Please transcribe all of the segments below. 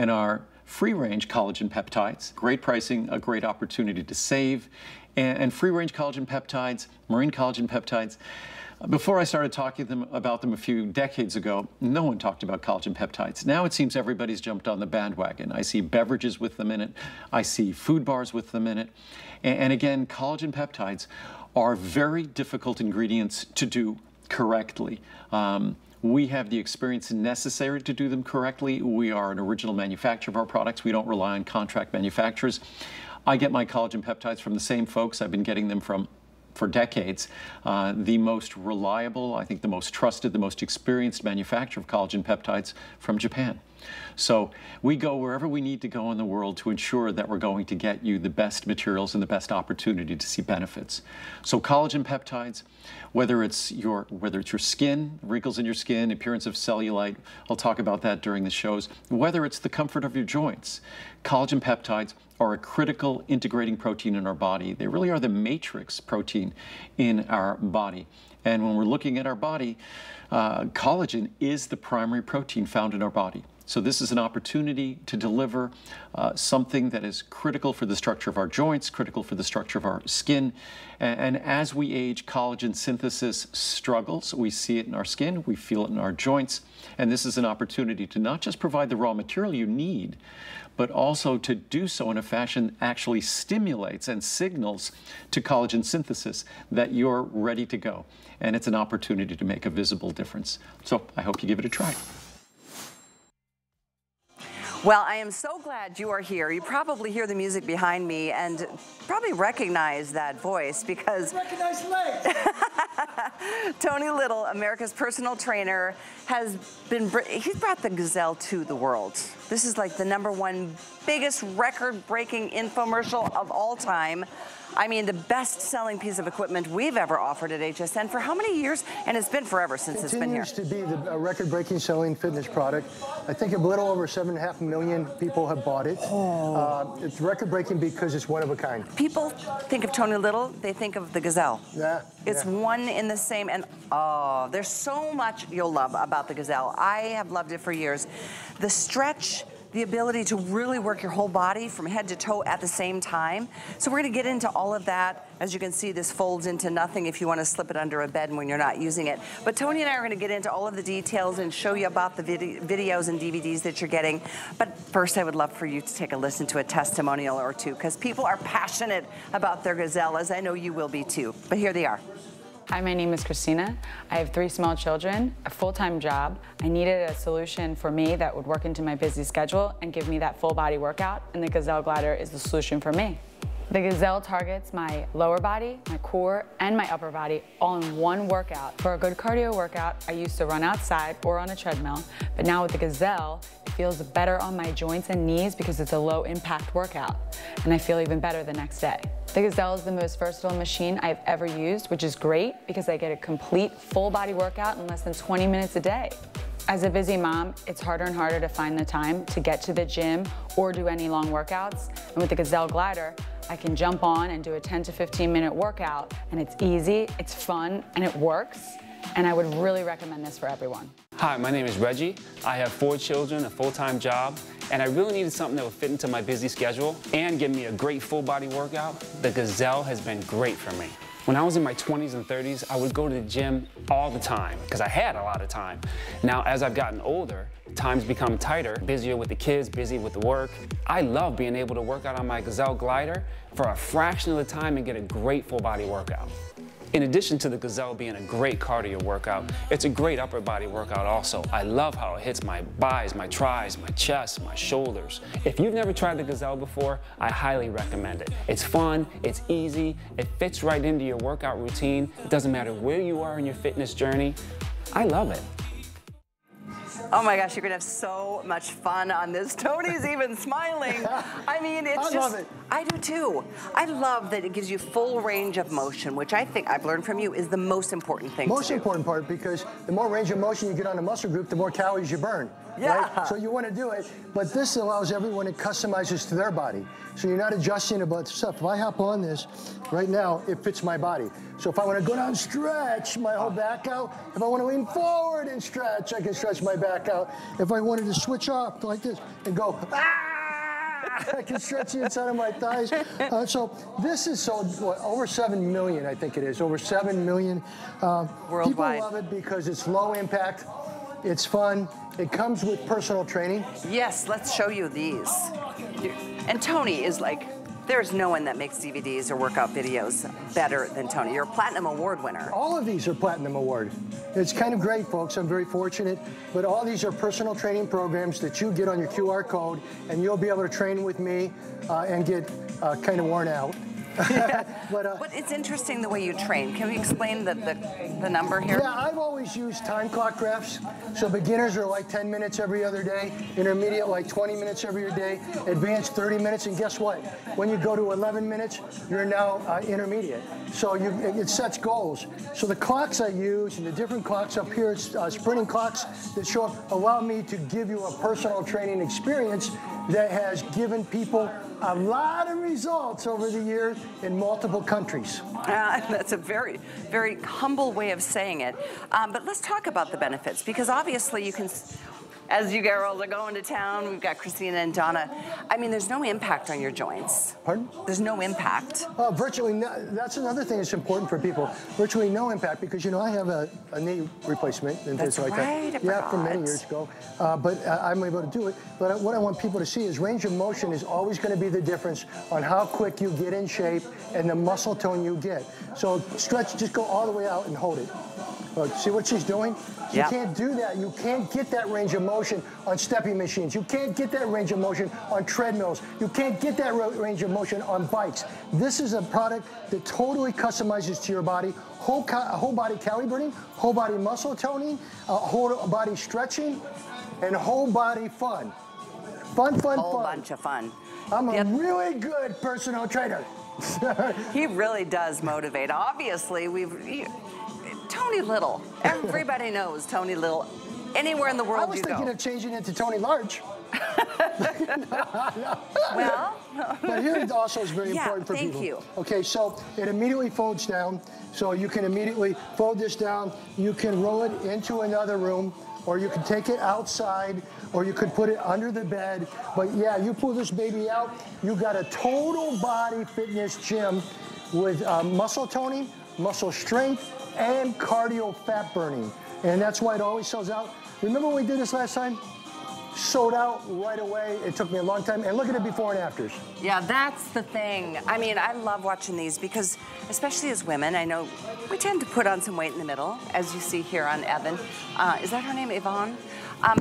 and our free-range collagen peptides. Great pricing, a great opportunity to save. And free-range collagen peptides, marine collagen peptides. Before I started talking about them a few decades ago, no one talked about collagen peptides. Now it seems everybody's jumped on the bandwagon. I see beverages with them in it. I see food bars with them in it. And again, collagen peptides are very difficult ingredients to do correctly. We have the experience necessary to do them correctly. We are an original manufacturer of our products. We don't rely on contract manufacturers. I get my collagen peptides from the same folks I've been getting them from for decades. The most reliable, I think the most trusted, the most experienced manufacturer of collagen peptides from Japan. So we go wherever we need to go in the world to ensure that we're going to get you the best materials and the best opportunity to see benefits. So collagen peptides, whether it's your skin, wrinkles in your skin, appearance of cellulite, I'll talk about that during the shows, whether it's the comfort of your joints, collagen peptides are a critical integrating protein in our body. They really are the matrix protein in our body. And when we're looking at our body, collagen is the primary protein found in our body. So this is an opportunity to deliver something that is critical for the structure of our joints, critical for the structure of our skin. And as we age, collagen synthesis struggles. We see it in our skin, we feel it in our joints. And this is an opportunity to not just provide the raw material you need, but also to do so in a fashion that actually stimulates and signals to collagen synthesis that you're ready to go. And it's an opportunity to make a visible difference. So I hope you give it a try. Well, I am so glad you are here. You probably hear the music behind me and probably recognize that voice because... Recognize legs! Tony Little, America's personal trainer, has been... He's brought the Gazelle to the world. This is like the #1 biggest record-breaking infomercial of all time. I mean, the best-selling piece of equipment we've ever offered at HSN for how many years? And it's been forever since it's been here. It continues to be the record-breaking selling fitness product. I think a little over 7.5 million people have bought it. Oh. It's record-breaking because it's one of a kind. People think of Tony Little, they think of the Gazelle. Yeah. It's one in the same, and oh, there's so much you'll love about the Gazelle. I have loved it for years. The stretch, the ability to really work your whole body from head to toe at the same time. So we're gonna get into all of that. As you can see, this folds into nothing if you wanna slip it under a bed when you're not using it. But Tony and I are gonna get into all of the details and show you about the videos and DVDs that you're getting. But first, I would love for you to take a listen to a testimonial or two, because people are passionate about their Gazelle, as I know you will be too. But here they are. Hi, my name is Christina. I have 3 small children, a full-time job. I needed a solution for me that would work into my busy schedule and give me that full body workout, and the Gazelle Glider is the solution for me. The Gazelle targets my lower body, my core, and my upper body all in one workout. For a good cardio workout, I used to run outside or on a treadmill, but now with the Gazelle, it feels better on my joints and knees because it's a low-impact workout, and I feel even better the next day. The Gazelle is the most versatile machine I've ever used, which is great because I get a complete full body workout in less than 20 minutes a day. As a busy mom, it's harder and harder to find the time to get to the gym or do any long workouts. And with the Gazelle Glider, I can jump on and do a 10 to 15 minute workout, and it's easy, it's fun, and it works. And I would really recommend this for everyone. Hi, my name is Reggie. I have 4 children, a full-time job, and I really needed something that would fit into my busy schedule and give me a great full-body workout. The Gazelle has been great for me. When I was in my 20s and 30s, I would go to the gym all the time because I had a lot of time. Now, as I've gotten older, time's become tighter, busier with the kids, busy with the work. I love being able to work out on my Gazelle Glider for a fraction of the time and get a great full-body workout. In addition to the Gazelle being a great cardio workout, it's a great upper body workout also. I love how it hits my biceps, my triceps, my chest, my shoulders. If you've never tried the Gazelle before, I highly recommend it. It's fun, it's easy, it fits right into your workout routine. It doesn't matter where you are in your fitness journey. I love it. Oh my gosh, you're gonna have so much fun on this. Tony's even smiling. I mean, it's just, I love it. I do too. I love that it gives you full range of motion, which I think I've learned from you is the most important thing. Most important part, because the more range of motion you get on a muscle group, the more calories you burn. right? So you want to do it, but this allows everyone to customize this to their body. So you're not adjusting about stuff. If I hop on this right now, it fits my body. So if I want to go down and stretch my whole back out, if I want to lean forward and stretch, I can stretch my back out. If I wanted to switch off like this and go, ah! I can stretch the inside of my thighs. So this is sold, what, over 7 million, I think it is. Over 7 million. Worldwide. People love it because it's low impact. It's fun. It comes with personal training. Yes, let's show you these. And Tony is like, there's no one that makes DVDs or workout videos better than Tony. You're a platinum award winner. All of these are platinum award. It's kind of great, folks. I'm very fortunate. But all these are personal training programs that you get on your QR code, and you'll be able to train with me and get kind of worn out. But it's interesting the way you train. Can we explain the number here? Yeah, I've always used time clock graphs. So beginners are like 10 minutes every other day, intermediate like 20 minutes every other day, advanced 30 minutes, and guess what? When you go to 11 minutes, you're now intermediate. So it sets goals. So the clocks I use and the different clocks up here, sprinting clocks that show up, allow me to give you a personal training experience that has given people a lot of results over the years in multiple countries. That's a very, very humble way of saying it. But let's talk about the benefits, because obviously you can, as you girls are going to town, we've got Christina and Donna. I mean, there's no impact on your joints. Pardon? There's no impact. Virtually no. That's another thing that's important for people. Virtually no impact, because, you know, I have a knee replacement and things like that. That's right, I forgot. Yeah, from many years ago. But I'm able to do it. But what I want people to see is range of motion is always going to be the difference on how quick you get in shape and the muscle tone you get. So stretch, just go all the way out and hold it. See what she's doing? You can't do that. You can't get that range of motion on stepping machines. You can't get that range of motion on treadmills. You can't get that range of motion on bikes. This is a product that totally customizes to your body. Whole body calibrating, whole body muscle toning, whole body stretching, and whole body fun. Fun, fun, fun. A whole bunch of fun. I'm a really good personal trainer. He really does motivate. Obviously, Tony Little. Everybody knows Tony Little. Anywhere in the world you go. I was thinking of changing it to Tony Large. But here it also is very important for people. Okay, so it immediately folds down. So you can immediately fold this down. You can roll it into another room, or you can take it outside, or you could put it under the bed. But yeah, you pull this baby out, you got a total body fitness gym with muscle toning, muscle strength, and cardio fat burning. And that's why it always sells out. Remember when we did this last time? Sold out right away. It took me a long time. And look at the before and afters. Yeah, that's the thing. I mean, I love watching these because, especially as women, I know we tend to put on some weight in the middle, as you see here on Evan. Is that her name, Yvonne?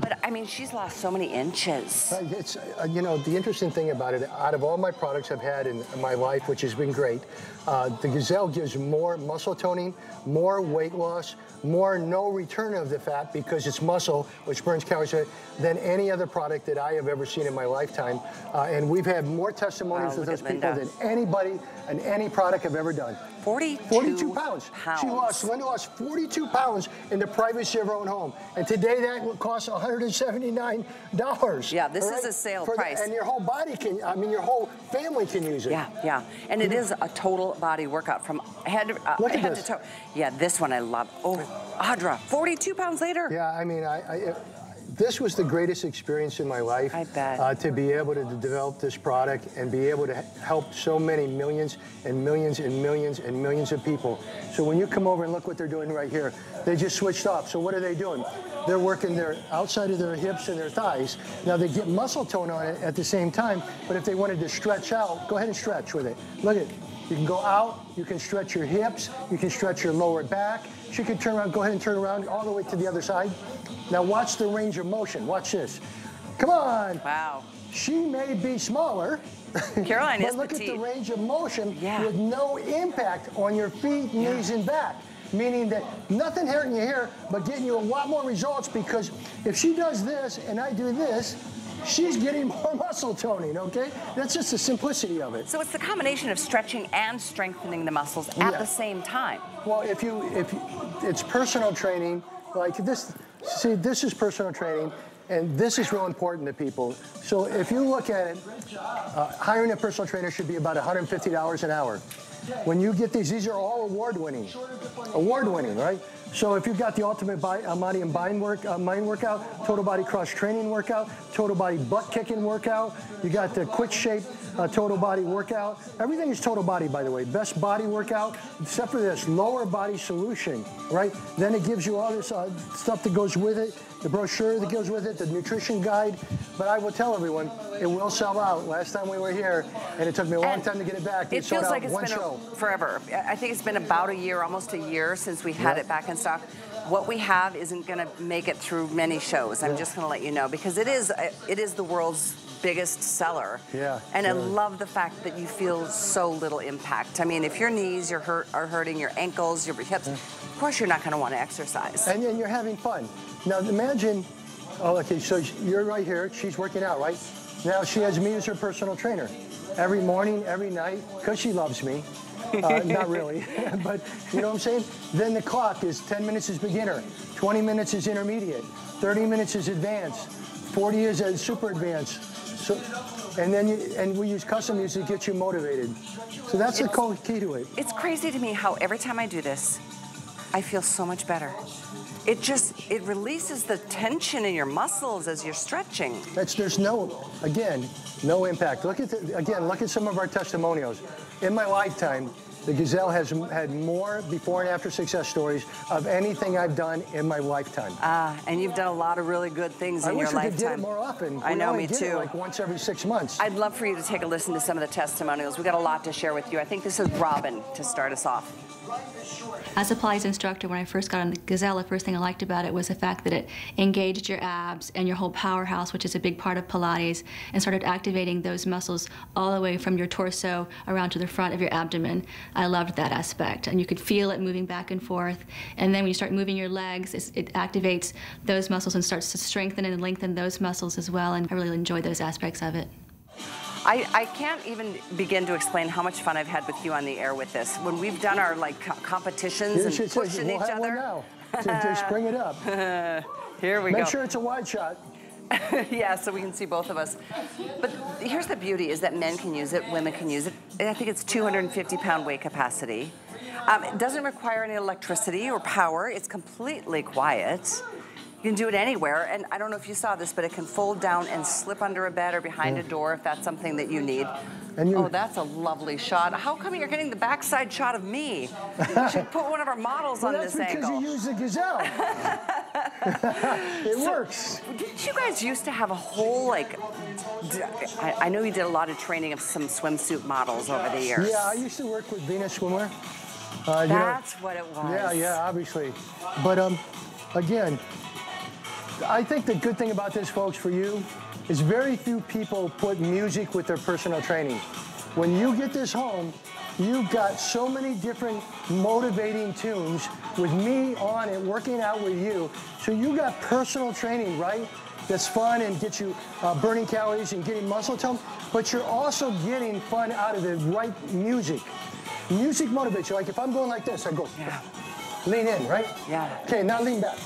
But I mean, she's lost so many inches. It's, you know, the interesting thing about it, out of all my products I've had in my life, which has been great, the Gazelle gives more muscle toning, more weight loss, more no return of the fat because it's muscle, which burns calories, than any other product that I have ever seen in my lifetime. And we've had more testimonies with those people than anybody and any product I've ever done. 42 pounds. Linda lost 42 pounds in the privacy of her own home. And today that would cost $179. Yeah, this is a sale price. And your whole body can, I mean, your whole family can use it. Yeah, yeah. And it is a total body workout from head to toe. Yeah, this one I love. Oh, Audra, 42 pounds later. Yeah, I mean, this was the greatest experience in my life. I bet. To be able to develop this product and be able to help so many millions and millions and millions and millions of people. So when you come over and look what they're doing right here, they just switched off. So what are they doing? They're working their outside of their hips and their thighs. Now they get muscle tone on it at the same time, but if they wanted to stretch out, go ahead and stretch with it. Look at it. You can go out, you can stretch your hips, you can stretch your lower back. She can turn around, go ahead and turn around all the way to the other side. Now watch the range of motion, watch this. Come on. Wow. She may be smaller, Caroline but look petite. At the range of motion with no impact on your feet, knees, and back. Meaning that nothing hurting you here, but getting you a lot more results because if she does this and I do this, she's getting more muscle toning, okay? That's just the simplicity of it. So it's the combination of stretching and strengthening the muscles at the same time. Well, if it's personal training, like this, see, this is personal training. And this is real important to people. So if you look at it, hiring a personal trainer should be about $150 an hour. When you get these are all award-winning. Award-winning, right? So if you've got the Ultimate Body and Mind Workout, Total Body Cross Training Workout, Total Body Butt Kicking Workout, you got the Quick Shape Total Body Workout. Everything is Total Body, by the way. Best Body Workout, except for this Lower Body Solution, right? Then it gives you all this stuff that goes with it, the brochure that goes with it, the nutrition guide. But I will tell everyone, it will sell out. Last time we were here, and it took me a long time to get it back. It feels like it's been forever. I think it's been about a year, almost a year, since we've had it back in stock. What we have isn't going to make it through many shows. I'm just going to let you know, because it is the world's biggest seller. Yeah. And I love the fact that you feel so little impact. I mean, if your knees are hurting, your ankles, your hips, of course you're not going to want to exercise. And then you're having fun. Now imagine, okay, so you're right here. She's working out, right? Now she has me as her personal trainer. Every morning, every night, because she loves me. Not really, but you know what I'm saying? Then the clock is 10 minutes is beginner, 20 minutes is intermediate, 30 minutes is advanced, 40 is super advanced. So, and then we use custom music to get you motivated. So that's the cool key to it. It's crazy to me how every time I do this, I feel so much better. It just, it releases the tension in your muscles as you're stretching. There's no, again, no impact. Look at, look at some of our testimonials. In my lifetime, the Gazelle has had more before and after success stories of anything I've done in my lifetime. And you've done a lot of really good things in your lifetime. I wish we could do it more often. I know, me too. Like once every 6 months. I'd love for you to take a listen to some of the testimonials. We've got a lot to share with you. I think this is Robin to start us off. As a Pilates instructor, when I first got on the Gazelle, the first thing I liked about it was the fact that it engaged your abs and your whole powerhouse, which is a big part of Pilates, and started activating those muscles all the way from your torso around to the front of your abdomen. I loved that aspect, and you could feel it moving back and forth. And then when you start moving your legs, it activates those muscles and starts to strengthen and lengthen those muscles as well, and I really enjoyed those aspects of it. I can't even begin to explain how much fun I've had with you on the air with this. When we've done our like competitions and pushing each other. Just bring it up. Here we go. Make sure it's a wide shot. Yeah, so we can see both of us. But here's the beauty, is that men can use it, women can use it. I think it's 250-pound weight capacity. It doesn't require any electricity or power. It's completely quiet. You can do it anywhere, and I don't know if you saw this, but it can fold down and slip under a bed or behind a door if that's something that you need. And oh, that's a lovely shot. How come you're getting the backside shot of me? We should put one of our models on this angle. That's because you use the Gazelle. It works. Didn't you guys used to have a whole, like, I know you did a lot of training of some swimsuit models over the years. Yeah, I used to work with Venus Swimwear. That's what it was. Yeah, yeah, obviously. But, again, I think the good thing about this, folks, for you, is very few people put music with their personal training. When you get this home, you've got so many different motivating tunes with me on it, working out with you. So you got personal training, right? That's fun and gets you burning calories and getting muscle tone, but you're also getting fun out of the right music. Music motivates you. Like if I'm going like this, I go, lean in, right? Yeah. Okay, now lean back.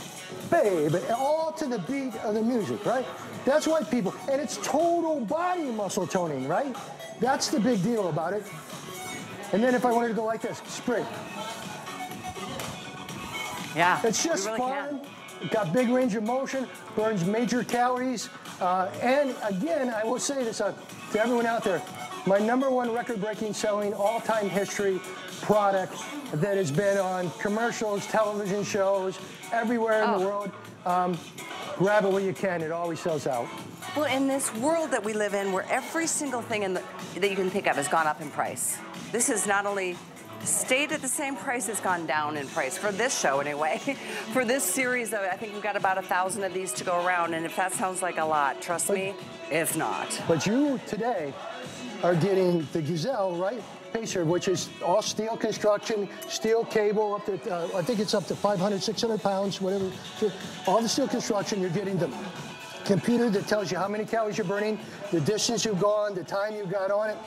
Babe, all to the beat of the music, right? That's why people, and it's total body muscle toning, right? That's the big deal about it. And then if I wanted to go like this, spring. Yeah, it's just really fun. Got big range of motion, burns major calories. And again, I will say this to everyone out there, my #1 record-breaking selling all-time history product that has been on commercials, television shows, everywhere in the world. Grab it where you can. It always sells out. Well, in this world that we live in, where every single thing that you can think of has gone up in price, this is not only stayed at the same price, it's gone down in price, for this show anyway. For this series, I think we've got about 1,000 of these to go around, and if that sounds like a lot, trust me, it's not. But you today are getting the Gazelle, right? Pacer, which is all steel construction, steel cable, up to, I think it's up to 500, 600 pounds, whatever. So all the steel construction, you're getting the computer that tells you how many calories you're burning, the distance you've gone, the time you got on it,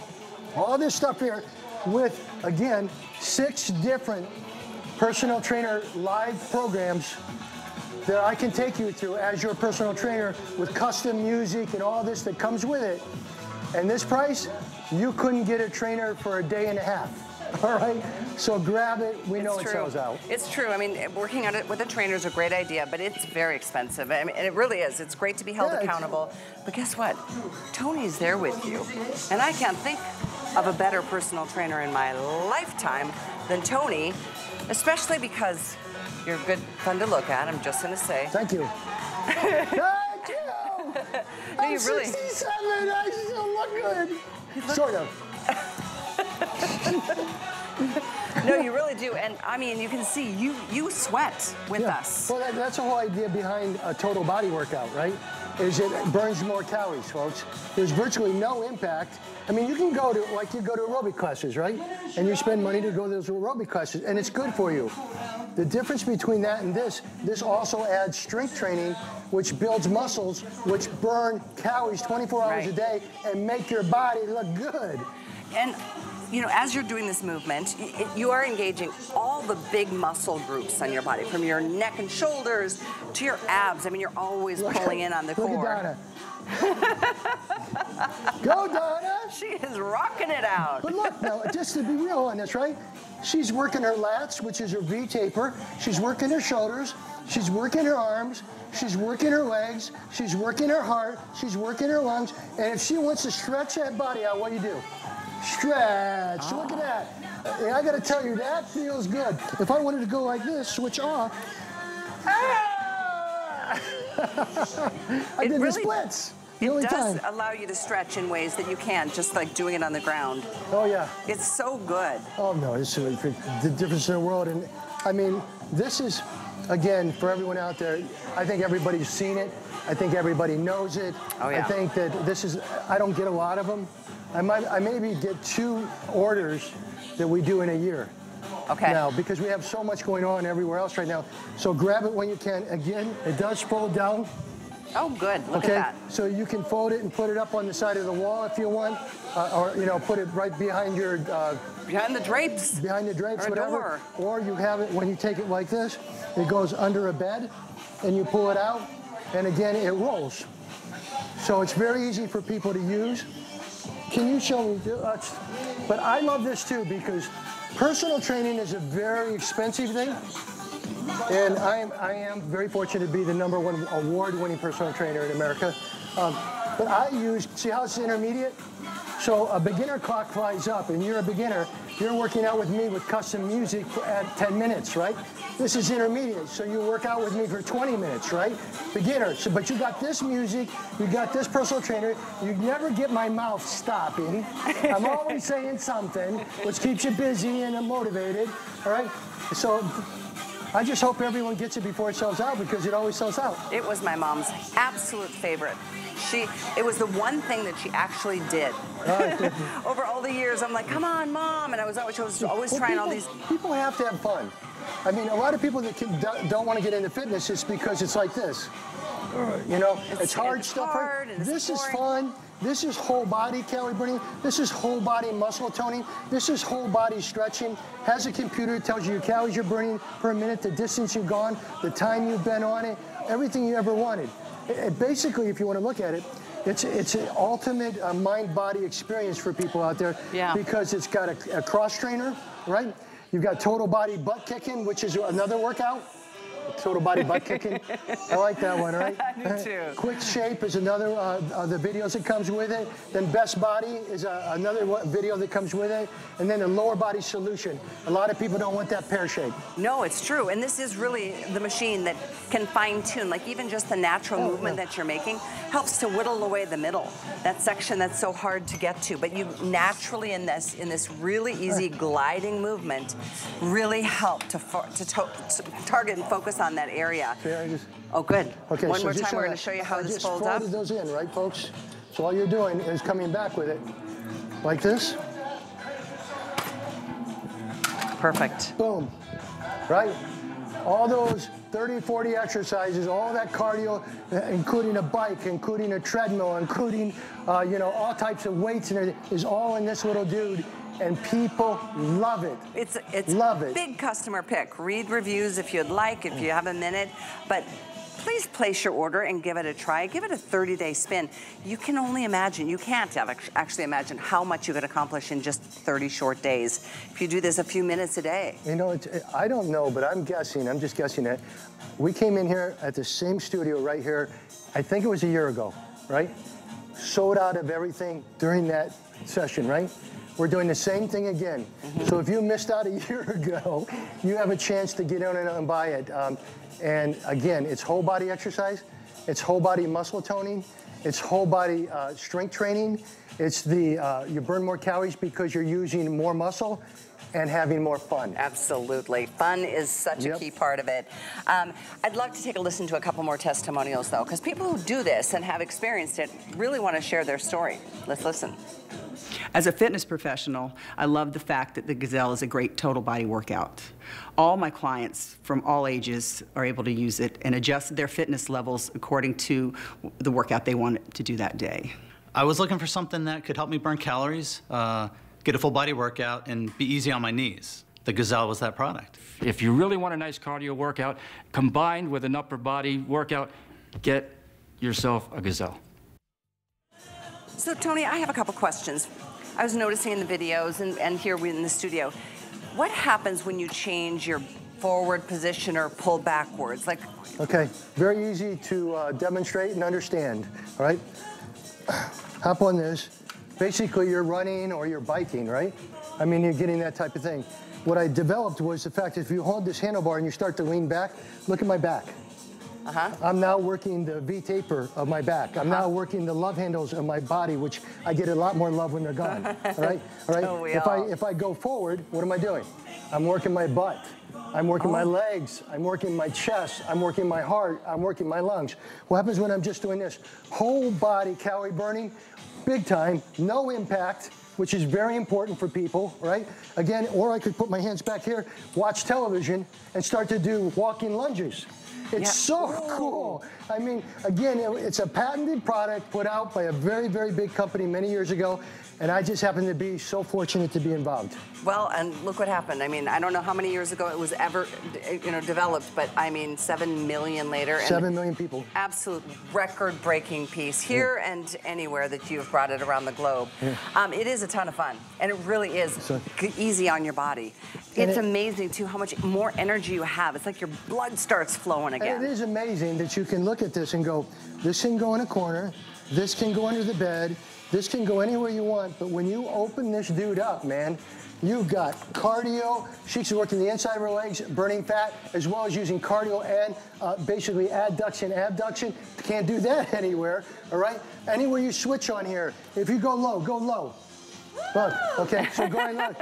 all this stuff here with, again, 6 different personal trainer live programs that I can take you through as your personal trainer with custom music and all this that comes with it. And this price, you couldn't get a trainer for a day and a half, all right? So grab it. We know it sells out. It's true. I mean, working on it with a trainer is a great idea, but it's very expensive. I mean, and it really is. It's great to be held accountable. But guess what? Tony's there with you. And I can't think of a better personal trainer in my lifetime than Tony, especially because you're good fun to look at, I'm just going to say. Thank you. Thank you! No, I'm 67, really... I still look good. Sort of. No, you really do, and I mean, you can see, you sweat with us. Well, that's the whole idea behind a total body workout, right? Is it burns more calories, folks. There's virtually no impact. I mean, you can go to, like you go to aerobic classes, right? And you spend money to go to those aerobic classes, and it's good for you. The difference between that and this also adds strength training, which builds muscles, which burn calories 24 hours a day and make your body look good. And, you know, as you're doing this movement, you are engaging all the big muscle groups on your body, from your neck and shoulders to your abs. I mean, you're always pulling in on the core. Look at Donna. Go, Donna! She is rocking it out. But look, now, just to be real on this, right? She's working her lats, which is her V-taper. She's working her shoulders. She's working her arms. She's working her legs. She's working her heart. She's working her lungs. And if she wants to stretch that body out, what do you do? Stretch. Oh. Look at that. And I got to tell you, that feels good. If I wanted to go like this, switch off. Ah! I did the splits. It does allow you to stretch in ways that you can't, just like doing it on the ground. Oh, yeah. It's so good. Oh, no, it's the difference in the world. And, I mean, this is, again, for everyone out there, I think everybody's seen it. I think everybody knows it. Oh, yeah. I think that this is, I don't get a lot of them. I maybe get 2 orders that we do in a year. Okay. Now, because we have so much going on everywhere else right now. So grab it when you can. Again, it does fold down. Oh, good. Look at that. So you can fold it and put it up on the side of the wall if you want, or, you know, put it right behind your... behind the drapes. Behind the drapes, or whatever. Or you have it when you take it like this. It goes under a bed, and you pull it out, and again, it rolls. So it's very easy for people to use. Can you show me? But I love this, too, because... personal training is a very expensive thing, and I am very fortunate to be the #1 award-winning personal trainer in America. But I use, see how it's intermediate? So a beginner clock flies up, and you're a beginner. You're working out with me with custom music at 10 minutes, right? This is intermediate, so you work out with me for 20 minutes, right? Beginner, so, but you got this music, you got this personal trainer, you never get my mouth stopping. I'm always saying something, which keeps you busy and motivated, all right? So I just hope everyone gets it before it sells out, because it always sells out. It was my mom's absolute favorite. It was the one thing that she actually did. Over all the years, I'm like, come on, Mom. And I was always trying all these. People have to have fun. I mean, a lot of people that don't want to get into fitness is because it's like this. You know, it's hard stuff. Hard, right? This is fun. This is whole body calorie burning. This is whole body muscle toning. This is whole body stretching. Has a computer, tells you your calories you're burning per minute, the distance you've gone, the time you've been on it, everything you ever wanted. It basically, if you want to look at it, it's an ultimate mind-body experience for people out there, because it's got a cross trainer, right? You've got total body butt kicking, which is another workout. Total body butt kicking. I like that one, right? I do too. Quick shape is another the videos that comes with it. Then best body is another video that comes with it. And then a lower body solution. A lot of people don't want that pear shape. No, it's true. And this is really the machine that can fine tune. Like even just the natural movement that you're making helps to whittle away the middle. That section that's so hard to get to. But you naturally in this really easy gliding movement really help to target and focus on that area. Oh, good. Okay, one more time, we're going to show you how this folds up. Just folded those in, right, folks? So all you're doing is coming back with it, like this. Perfect. Boom. Right? All those 30, 40 exercises, all that cardio, including a bike, including a treadmill, including, you know, all types of weights and everything, is all in this little dude. And people love it. It's a big customer pick. Read reviews if you'd like, if you have a minute. But please place your order and give it a try. Give it a 30-day spin. You can only imagine, you can't actually imagine how much you could accomplish in just 30 short days if you do this a few minutes a day. You know, I don't know, but I'm just guessing that we came in here at the same studio right here, I think it was a year ago, right? Sold out of everything during that session, right? We're doing the same thing again. Mm-hmm. So if you missed out a year ago, you have a chance to get in and buy it. And again, it's whole body exercise, it's whole body muscle toning, it's whole body strength training, it's the, you burn more calories because you're using more muscle and having more fun. Absolutely. Fun is such a key part of it. I'd love to take a listen to a couple more testimonials though, because people who do this and have experienced it really want to share their story. Let's listen. As a fitness professional, I love the fact that the Gazelle is a great total body workout. All my clients from all ages are able to use it and adjust their fitness levels according to the workout they want to do that day. I was looking for something that could help me burn calories, get a full body workout, and be easy on my knees. The Gazelle was that product. If you really want a nice cardio workout combined with an upper body workout, get yourself a Gazelle. So Tony, I have a couple questions. I was noticing in the videos and here in the studio, what happens when you change your forward position or pull backwards? Like, okay, very easy to demonstrate and understand, all right? Hop on this. Basically, you're running or you're biking, right? I mean, you're getting that type of thing. What I developed was the fact that if you hold this handlebar and you start to lean back, look at my back. I'm now working the V taper of my back. I'm now working the love handles of my body, which I get a lot more love when they're gone. All right, all right. Oh, if I go forward, what am I doing? I'm working my butt. I'm working my legs. I'm working my chest. I'm working my heart. I'm working my lungs. What happens when I'm just doing this? Whole body calorie burning, big time, no impact, which is very important for people, right? Again, or I could put my hands back here, watch television, and start to do walking lunges. It's so cool. I mean, again, it's a patented product put out by a very, very big company many years ago, and I just happened to be so fortunate to be involved. Well, and look what happened. I mean, I don't know how many years ago it was ever, you know, developed, but I mean, 7 million later. And 7 million people. Absolute record-breaking piece here and anywhere that you've brought it around the globe. Yeah. It is a ton of fun, and it really is easy on your body. It's amazing, too, how much more energy you have. It's like your blood starts flowing again. And it is amazing that you can look at this and go, this can go in a corner, this can go under the bed, this can go anywhere you want, but when you open this dude up, man, you've got cardio. She's working the inside of her legs, burning fat, as well as using cardio and basically adduction, abduction. Can't do that anywhere, all right? Anywhere you switch on here, if you go low, go low. Look, okay, so go ahead and look.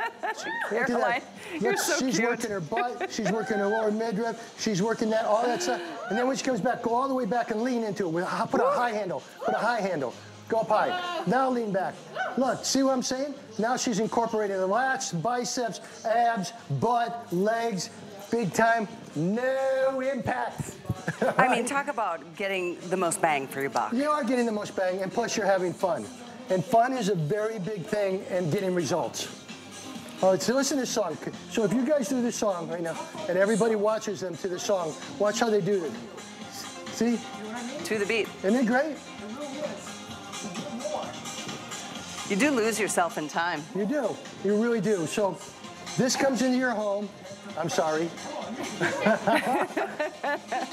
Look at that. Look, she's working her butt, she's working her lower midriff, she's working that, all that stuff. And then when she comes back, go all the way back and lean into it. Put a high handle, put a high handle. Go up high. Now lean back. Look, see what I'm saying? Now she's incorporating the lats, biceps, abs, butt, legs, big time, no impact. I mean, talk about getting the most bang for your buck. You are getting the most bang, and plus you're having fun. And fun is a very big thing in getting results. All right, so listen to this song. So if you guys do this song right now, and everybody watches them to the song, watch how they do it. See? To the beat. Isn't it great? You do lose yourself in time. You do. You really do. So this comes into your home. I'm sorry.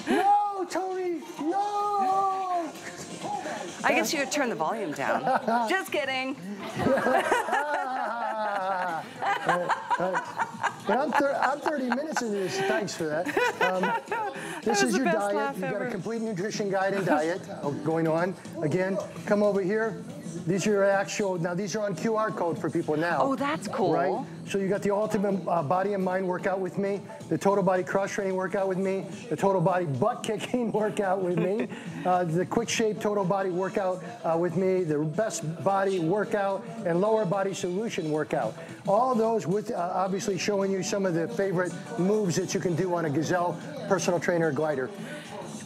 No, Tony, no! I guess you could turn the volume down. Just kidding. But I'm 30 minutes into this. Thanks for that. This is your diet. You've got a complete nutrition guide and diet going on. Again, come over here. These are your actual, now these are on QR code for people now. Oh, that's cool. Right? So you got the ultimate body and mind workout with me, the total body cross training workout with me, the total body butt kicking workout with me, the quick shape total body workout with me, the best body workout and lower body solution workout. All those with obviously showing you some of the favorite moves that you can do on a Gazelle personal trainer glider.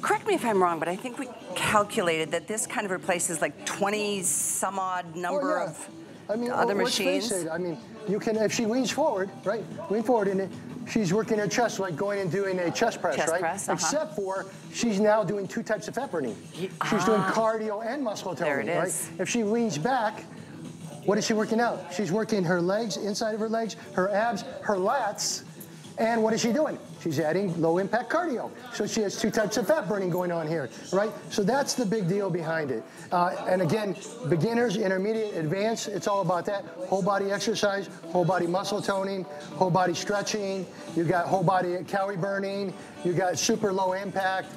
Correct me if I'm wrong, but I think we calculated that this kind of replaces like 20 some odd number of other machines. Let's face it, I mean, you can, if she leans forward, right? Lean forward in it. she's working her chest, like going and doing a chest press, right? Press, except for she's now doing two types of pepperoni. She's doing cardio and muscle tone, right? If she leans back, what is she working out? She's working her legs, inside of her legs, her abs, her lats, and what is she doing? She's adding low-impact cardio. So she has two types of fat burning going on here, right? So that's the big deal behind it. And again, beginners, intermediate, advanced, it's all about that. Whole body exercise, whole body muscle toning, whole body stretching. You got whole body calorie burning. You got super low impact.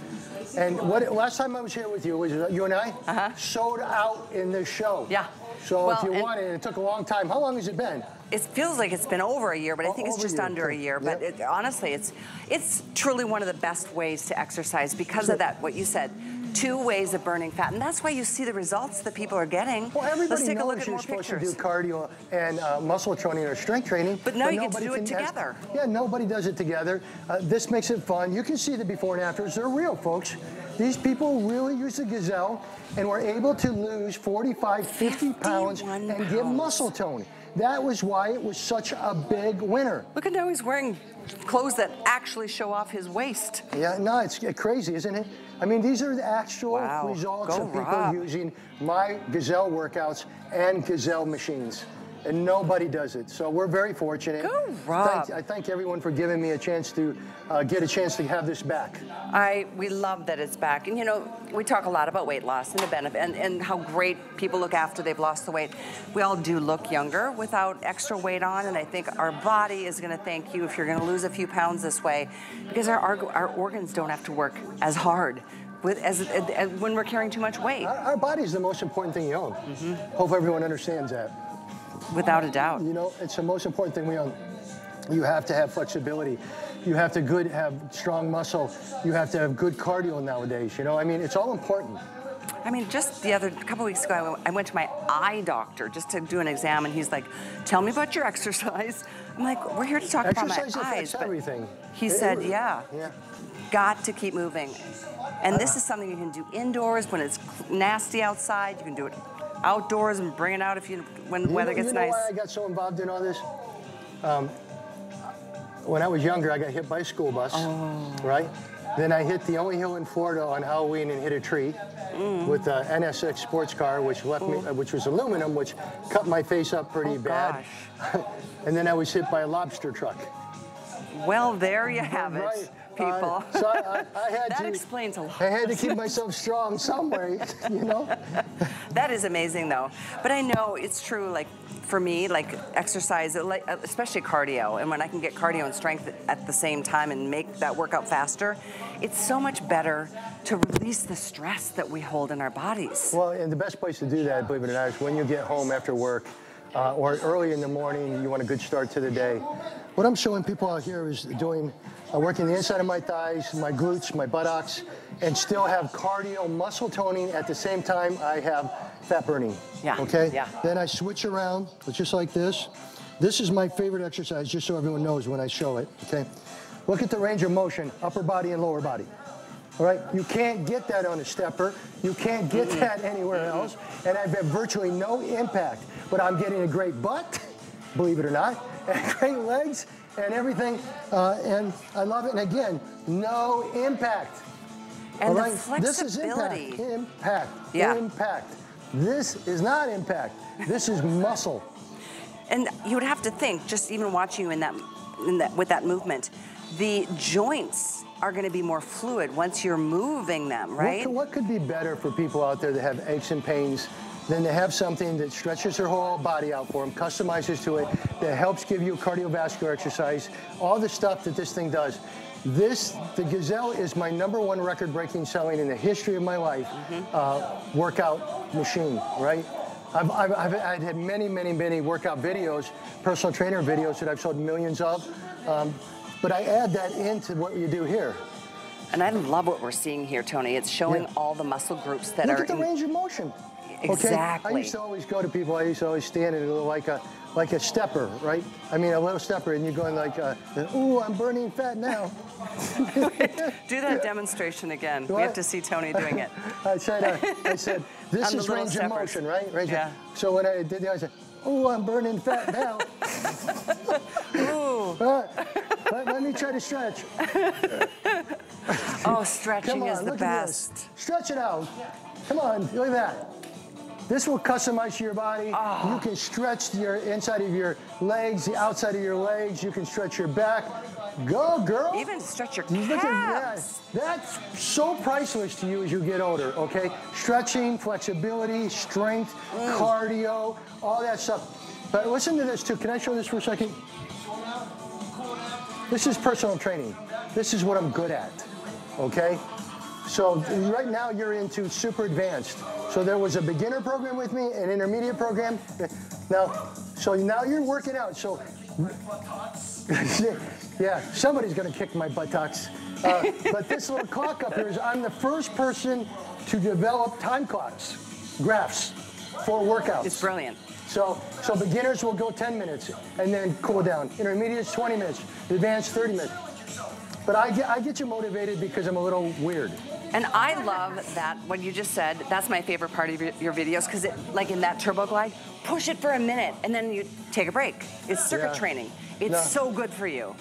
And what last time I was here with you, was you and I sold out in this show. Yeah. So well, if you want it, it took a long time. How long has it been? It feels like it's been over a year, but I think it's just under a year. But it, honestly, it's truly one of the best ways to exercise because of that, what you said. Two ways of burning fat, and that's why you see the results that people are getting. Well, everybody knows you're supposed to do cardio and muscle training or strength training. But now you get to do it together. Yeah, nobody does it together. This makes it fun. You can see the before and afters. They're real, folks. These people really use the Gazelle and were able to lose 45, 50 pounds and give muscle tone. That was why it was such a big winner. Look at how he's wearing clothes that actually show off his waist. Yeah, no, it's crazy, isn't it? I mean, these are the actual results of people using my Gazelle workouts and Gazelle machines. And nobody does it, so we're very fortunate. Go Rob! I thank everyone for giving me a chance to get a chance to have this back. We love that it's back, and you know we talk a lot about weight loss and the benefit, and how great people look after they've lost the weight. We all do look younger without extra weight on, and I think our body is going to thank you if you're going to lose a few pounds this way, because our organs don't have to work as hard. As when we're carrying too much weight. Our body is the most important thing you own. Hope everyone understands that. Without a doubt. You know, it's the most important thing we own. You have to have flexibility. You have to have strong muscle. You have to have good cardio nowadays, you know? I mean, it's all important. I mean, just a couple weeks ago, I went to my eye doctor just to do an exam, and he's like, tell me about your exercise. I'm like, we're here to talk about my eyes. But everything. He said, yeah, got to keep moving. And this is something you can do indoors when it's nasty outside. You can do it outdoors and bring it out if you when the weather gets nice. You know why I got so involved in all this? When I was younger, I got hit by a school bus, right? Then I hit the only hill in Florida on Halloween and hit a tree with an NSX sports car, which left me, which was aluminum, which cut my face up pretty bad. And then I was hit by a lobster truck. Well, there you have it. People. So I had that explains a lot. I had to keep myself strong some way, you know? That is amazing, though. But I know it's true, like, for me, like, exercise, especially cardio, and when I can get cardio and strength at the same time and make that workout faster, it's so much better to release the stress that we hold in our bodies. Well, and the best place to do that, believe it or not, is when you get home after work or early in the morning, you want a good start to the day. What I'm showing people out here is doing, working the inside of my thighs, my glutes, my buttocks, and still have cardio muscle toning at the same time I have fat burning. Yeah. Okay? Yeah. Then I switch around, just like this. This is my favorite exercise, just so everyone knows when I show it, okay? Look at the range of motion, upper body and lower body. All right, you can't get that on a stepper. You can't get that anywhere else. And I've had virtually no impact, but I'm getting a great butt, believe it or not, and great legs and everything. And I love it. And again, no impact. And the flexibility. This is impact. Impact. This is not impact. This is muscle. And you would have to think, just even watching you in that, with that movement, the joints are going to be more fluid once you're moving them, right? What could be better for people out there that have aches and pains than to have something that stretches their whole body out for them, customizes to it, that helps give you cardiovascular exercise, all the stuff that this thing does. This, the Gazelle, is my #1 record-breaking selling in the history of my life workout machine, right? I've had many, many, many workout videos, personal trainer videos that I've sold millions of. But I add that into what you do here. And I love what we're seeing here, Tony. It's showing all the muscle groups that are... Look at the range of motion. Exactly. Okay? I used to always go to people, I used to always stand in like a stepper, right? I mean, a little stepper, and you're going like, ooh, I'm burning fat now. Do that demonstration again. What? We have to see Tony doing it. I said, this is range of motion, right? So when I did that, I said, ooh, I'm burning fat now. Ooh. Let me try to stretch. Oh, stretching on, is the best. Stretch it out. Come on, look at that. This will customize your body. Oh. You can stretch your inside of your legs, the outside of your legs. You can stretch your back. Go, girl. Even stretch your calves. Look at that. That's so priceless to you as you get older, okay? Stretching, flexibility, strength, cardio, all that stuff. But listen to this, too. Can I show this for a second? This is personal training. This is what I'm good at, okay? So right now you're into super advanced. So there was a beginner program with me, an intermediate program. Now, so now you're working out. So, yeah, somebody's gonna kick my buttocks. But this little clock up here is I'm the first person to develop time clocks, graphs for workouts. It's brilliant. So beginners will go 10 minutes and then cool down. Intermediates 20 minutes, advanced 30 minutes. But I get you motivated because I'm a little weird. And I love that, what you just said, that's my favorite part of your videos, because it, like in that turbo glide, push it for a minute and then you take a break. It's circuit training. It's so good for you.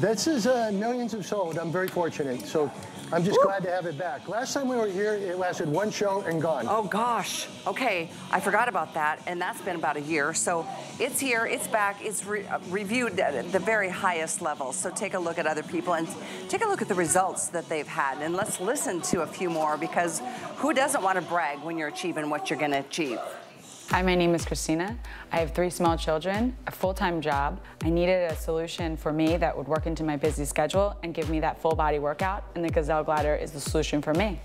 This is millions have sold. I'm very fortunate. So I'm just glad to have it back. Last time we were here, it lasted one show and gone. Oh gosh. Okay, I forgot about that. And that's been about a year. So it's here, it's back, it's reviewed at the very highest level. So take a look at other people and take a look at the results that they've had. And let's listen to a few more, because who doesn't want to brag when you're achieving what you're going to achieve? Hi, my name is Christina. I have 3 small children, a full-time job. I needed a solution for me that would work into my busy schedule and give me that full-body workout, and the Gazelle Glider is the solution for me.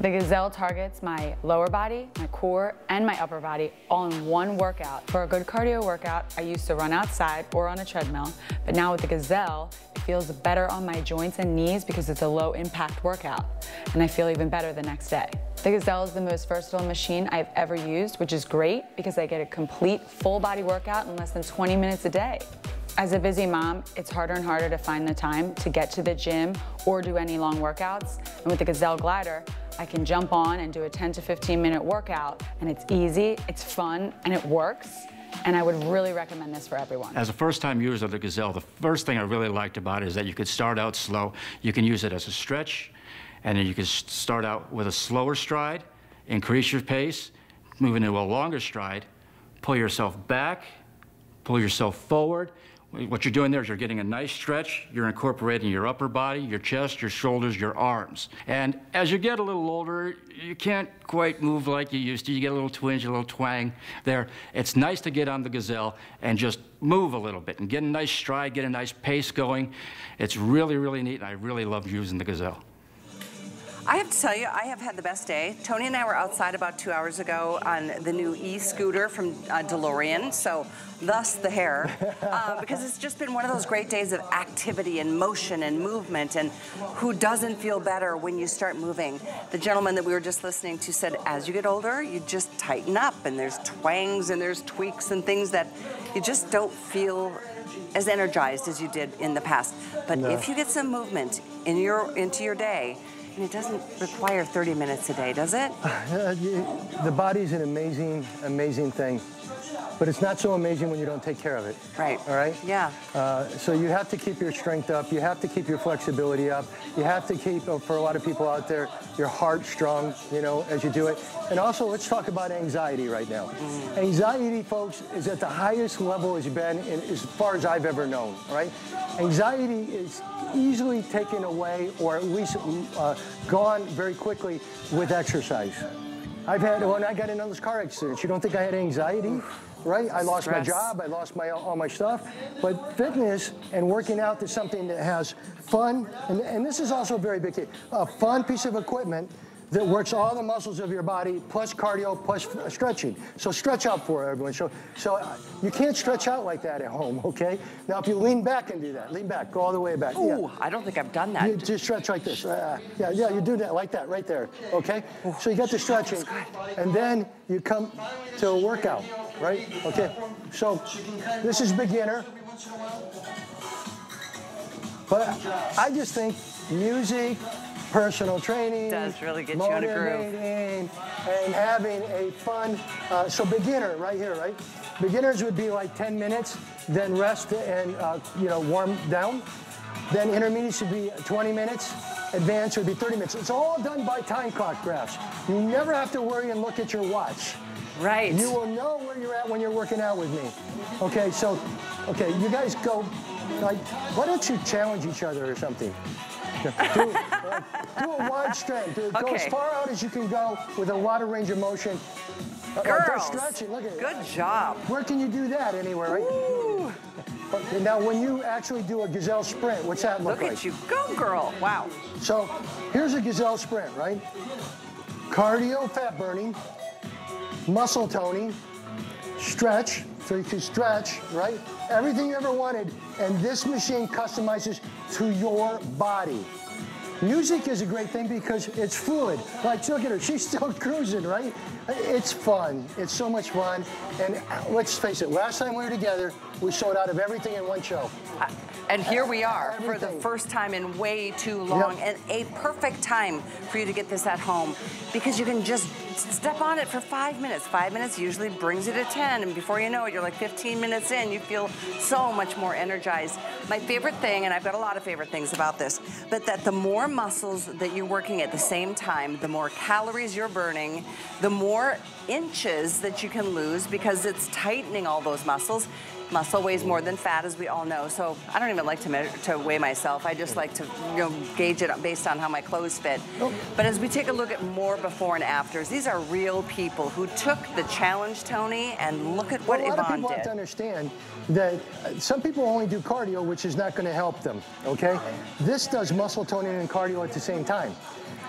The Gazelle targets my lower body, my core, and my upper body all in one workout. For a good cardio workout, I used to run outside or on a treadmill, but now with the Gazelle, it feels better on my joints and knees because it's a low-impact workout, and I feel even better the next day. The Gazelle is the most versatile machine I've ever used, which is great because I get a complete full body workout in less than 20 minutes a day. As a busy mom, it's harder and harder to find the time to get to the gym or do any long workouts. And with the Gazelle Glider, I can jump on and do a 10 to 15 minute workout, and it's easy, it's fun, and it works. And I would really recommend this for everyone. As a first-time user of the Gazelle, the first thing I really liked about it is that you could start out slow. You can use it as a stretch, and then you can start out with a slower stride, increase your pace, move into a longer stride, pull yourself back, pull yourself forward. What you're doing there is you're getting a nice stretch, you're incorporating your upper body, your chest, your shoulders, your arms. And as you get a little older, you can't quite move like you used to. You get a little twinge, a little twang there. It's nice to get on the Gazelle and just move a little bit and get a nice stride, get a nice pace going. It's really, really neat, and I really love using the Gazelle. I have to tell you, I have had the best day. Tony and I were outside about 2 hours ago on the new e-scooter from DeLorean, so thus the hair, because it's just been one of those great days of activity and motion and movement, and who doesn't feel better when you start moving? The gentleman that we were just listening to said, as you get older, you just tighten up, and there's twangs and there's tweaks and things that you just don't feel as energized as you did in the past. But if you get some movement in into your day, and it doesn't require 30 minutes a day, does it? The body's an amazing, amazing thing. But it's not so amazing when you don't take care of it. Right. All right? Yeah. So you have to keep your strength up. You have to keep your flexibility up. You have to keep, for a lot of people out there, your heart strong, you know, as you do it. And also, let's talk about anxiety right now. Anxiety, folks, is at the highest level it's been in, as far as I've ever known, right? Anxiety is easily taken away, or at least gone very quickly with exercise. I've had, when I got in all those car accidents, you don't think I had anxiety, right? I lost my job, I lost all my stuff. But fitness and working out is something that has fun, and this is also a very big thing, a fun piece of equipment that works all the muscles of your body, plus cardio, plus stretching. So stretch out for everyone. So you can't stretch out like that at home, okay? Now, if you lean back and do that, lean back, go all the way back. Ooh, yeah. I don't think I've done that. You just stretch like this. Yeah, you do that like that, right there, okay? So you got the stretching, and then you come to a workout, right? Okay, so this is beginner. But I just think music, personal training. It does really get you in a groove. And having a fun, so beginner right here, right? Beginners would be like 10 minutes, then rest and you know, warm down. Then intermediate should be 20 minutes. Advanced would be 30 minutes. It's all done by time clock graphs. You never have to worry and look at your watch. Right. You will know where you're at when you're working out with me. Okay, so, okay, you guys go, like, why don't you challenge each other or something? Do a wide stretch. Go as far out as you can go with a lot of range of motion. Girls, stretching. Look at good job. Where can you do that? Anywhere, right? Ooh. Okay, now, when you actually do a Gazelle sprint, what's that look like? Look at you. Go, girl. Wow. So here's a Gazelle sprint, right? Cardio, fat burning, muscle toning, stretch. So you can stretch, right? Everything you ever wanted, and this machine customizes to your body. Music is a great thing because it's fluid. Like, look at her, she's still cruising, right? It's fun, it's so much fun. And let's face it, last time we were together, we sold out of everything in one show. And here we are for the first time in way too long, and a perfect time for you to get this at home because you can just step on it for 5 minutes. 5 minutes usually brings you to 10, and before you know it, you're like 15 minutes in. You feel so much more energized. My favorite thing, and I've got a lot of favorite things about this, but that the more muscles that you're working at the same time, the more calories you're burning, the more inches that you can lose because it's tightening all those muscles. Muscle weighs more than fat, as we all know, so I don't even like to measure, to weigh myself. I just like to, you know, gauge it based on how my clothes fit. But as we take a look at more before and afters, these are real people who took the challenge, Tony, and look at what Yvonne did. A lot of people have to understand that some people only do cardio, which is not going to help them, okay? This does muscle toning and cardio at the same time.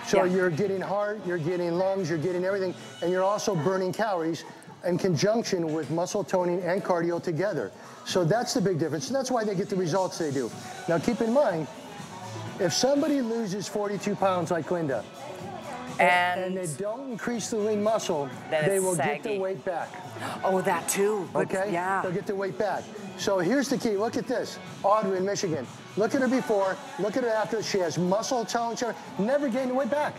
So you're getting heart, you're getting lungs, you're getting everything, and you're also burning calories in conjunction with muscle toning and cardio together. So that's the big difference. And that's why they get the results they do. Now keep in mind, if somebody loses 42 pounds like Linda, and they don't increase the lean muscle, they will get their weight back. Oh, that too. Okay? Yeah. They'll get their weight back. So here's the key. Look at this. Audrey in Michigan. Look at her before. Look at her after. She has muscle tone. She never gained the weight back.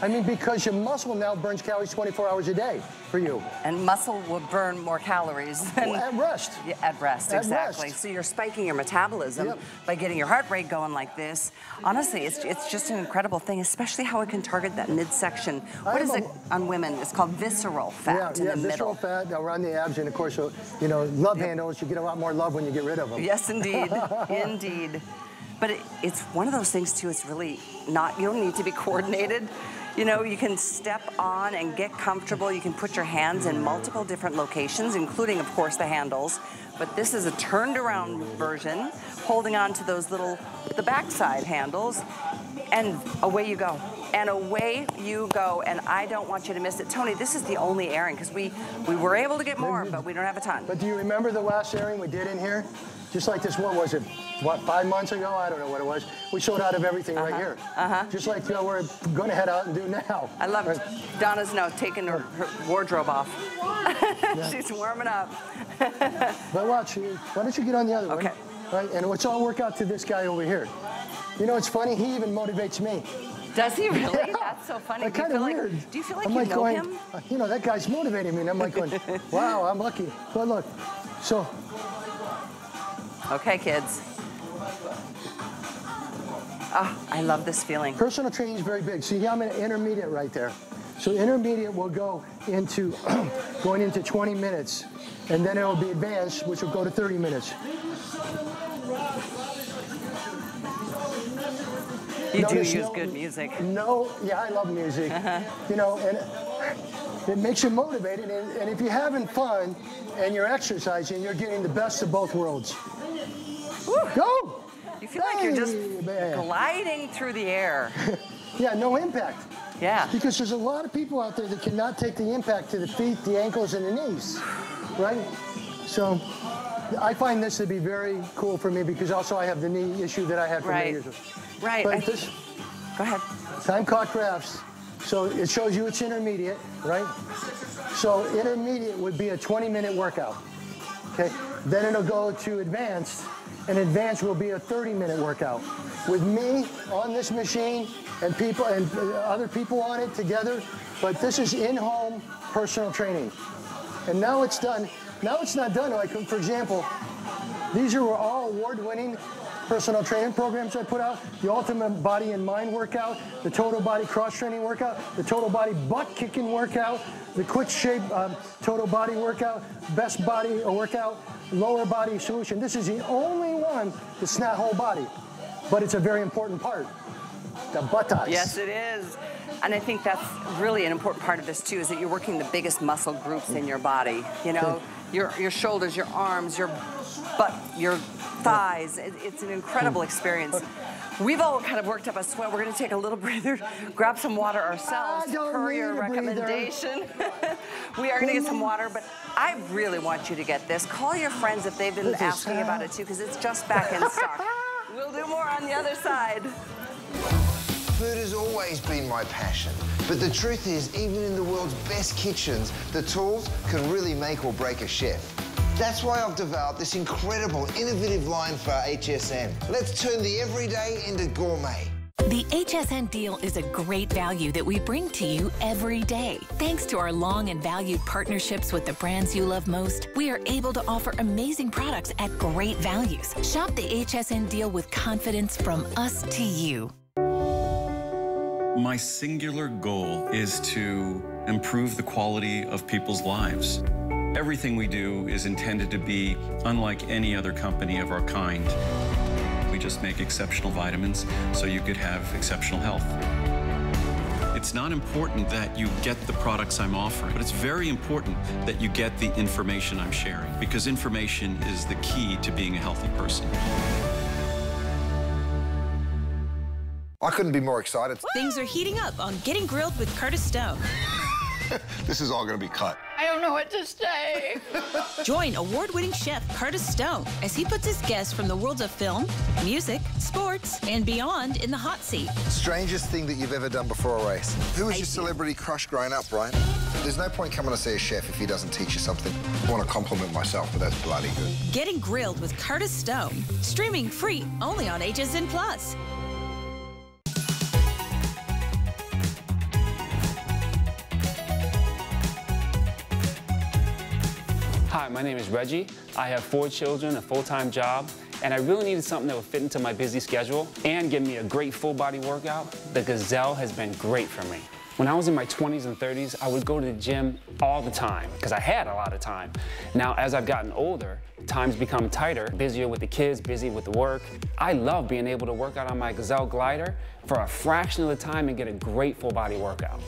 I mean, because your muscle now burns calories 24 hours a day for you. And muscle will burn more calories than at rest. Yeah, at rest, exactly. So you're spiking your metabolism by getting your heart rate going like this. Honestly, it's just an incredible thing, especially how it can target that midsection. What is it on women? It's called visceral fat in the middle. Visceral fat around the abs, and of course, you know, love handles. You get a lot more love when you get rid of them. Yes, indeed, indeed. But it's one of those things too. It's really not. You don't need to be coordinated. You know, you can step on and get comfortable. You can put your hands in multiple different locations, including, of course, the handles. But this is a turned around version, holding on to those little, the backside handles, and away you go. And away you go, and I don't want you to miss it. Tony, this is the only airing, because we were able to get more, but we don't have a ton. But do you remember the last airing we did in here? Just like this, what was it? What, 5 months ago? I don't know what it was. We sold out of everything right here. Just like we're going to head out and do now. I love it. Donna's now taking her wardrobe off. She's warming up. But watch, why don't you get on the other one? Okay. Right, and let's all work out to this guy over here. You know, it's funny, he even motivates me. Does he really? Yeah. That's so funny. That's kind of weird. Like, do you feel like you know him? You know, that guy's motivating me, and I'm like going, wow, I'm lucky. But look, so. Okay, kids. Oh, I love this feeling. Personal training is very big. See, I'm an intermediate right there. So intermediate will go into, going into 20 minutes, and then it will be advanced, which will go to 30 minutes. You do use good music. No, yeah, I love music. You know, and it makes you motivated. And if you're having fun and you're exercising, you're getting the best of both worlds. Woo. Go! You feel like you're just gliding through the air. Yeah, no impact. Yeah. Because there's a lot of people out there that cannot take the impact to the feet, the ankles, and the knees, right? So I find this to be very cool for me because also I have the knee issue that I had for many years ago. Right. But this, go ahead. Time clock graphs. So it shows you it's intermediate, right? So intermediate would be a 20-minute workout. Okay. Then it'll go to advanced, and advanced will be a 30-minute workout. With me on this machine and people and other people on it together, but this is in-home personal training. And now it's done. Now it's not done. Like, for example, these are all award-winning personal training programs I put out. The Ultimate Body and Mind workout, the Total Body Cross-Training workout, the Total Body Butt-Kicking workout, the Quick Shape Total Body workout, Best Body workout, Lower Body Solution. This is the only one that's not whole body, but it's a very important part, the buttocks. Yes, it is. And I think that's really an important part of this, too, is that you're working the biggest muscle groups in your body, you know? Okay. Your shoulders, your arms, your butt, your thighs. It's an incredible experience. We've all kind of worked up a sweat. We're going to take a little breather, grab some water ourselves per your recommendation. We are going to get some water, but I really want you to get this. Call your friends if they've been asking about it, too, because it's just back in stock. We'll do more on the other side. Food has always been my passion, but the truth is, even in the world's best kitchens, the tools can really make or break a chef. That's why I've developed this incredible, innovative line for HSN. Let's turn the everyday into gourmet. The HSN deal is a great value that we bring to you every day. Thanks to our long and valued partnerships with the brands you love most, we are able to offer amazing products at great values. Shop the HSN deal with confidence from us to you. My singular goal is to improve the quality of people's lives. Everything we do is intended to be unlike any other company of our kind. We just make exceptional vitamins so you could have exceptional health. It's not important that you get the products I'm offering, but it's very important that you get the information I'm sharing, because information is the key to being a healthy person. I couldn't be more excited. Things are heating up on Getting Grilled with Curtis Stone. This is all gonna be cut. I don't know what to say. Join award-winning chef Curtis Stone as he puts his guests from the worlds of film, music, sports, and beyond in the hot seat. Strangest thing that you've ever done before a race. Who was your celebrity crush growing up, Brian? There's no point coming to see a chef if he doesn't teach you something. I want to compliment myself, but that's bloody good. Getting Grilled with Curtis Stone. Streaming free only on HSN+. Hi, my name is Reggie. I have 4 children, a full-time job, and I really needed something that would fit into my busy schedule and give me a great full-body workout. The Gazelle has been great for me. When I was in my 20s and 30s, I would go to the gym all the time because I had a lot of time. Now, as I've gotten older, time's become tighter, busier with the kids, busy with the work. I love being able to work out on my Gazelle glider for a fraction of the time and get a great full-body workout.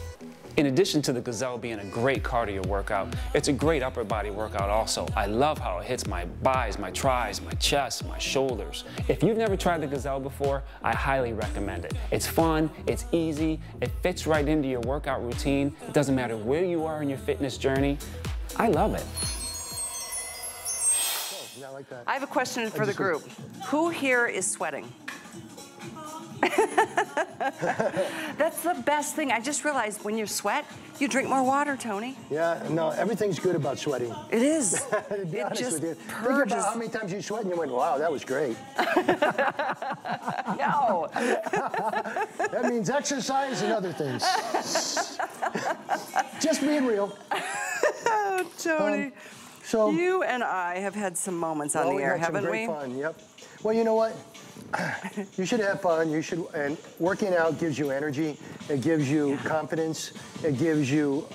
In addition to the Gazelle being a great cardio workout, it's a great upper body workout also. I love how it hits my buys, my tries, my chest, my shoulders. If you've never tried the Gazelle before, I highly recommend it. It's fun, it's easy, it fits right into your workout routine. It doesn't matter where you are in your fitness journey. I love it. Yeah, I like that. I have a question for the group. Who here is sweating? That's the best thing. I just realized when you sweat, you drink more water, Tony. Yeah, no, everything's good about sweating. It is. To be honest with you. Think about how many times you sweat and you went, wow, that was great. No. That means exercise and other things. Just being real. Oh, Tony. So you and I have had some moments on the air, haven't we? Fun. Yep. Well, you know what? You should have fun. You should, and working out gives you energy. It gives you confidence. It gives you,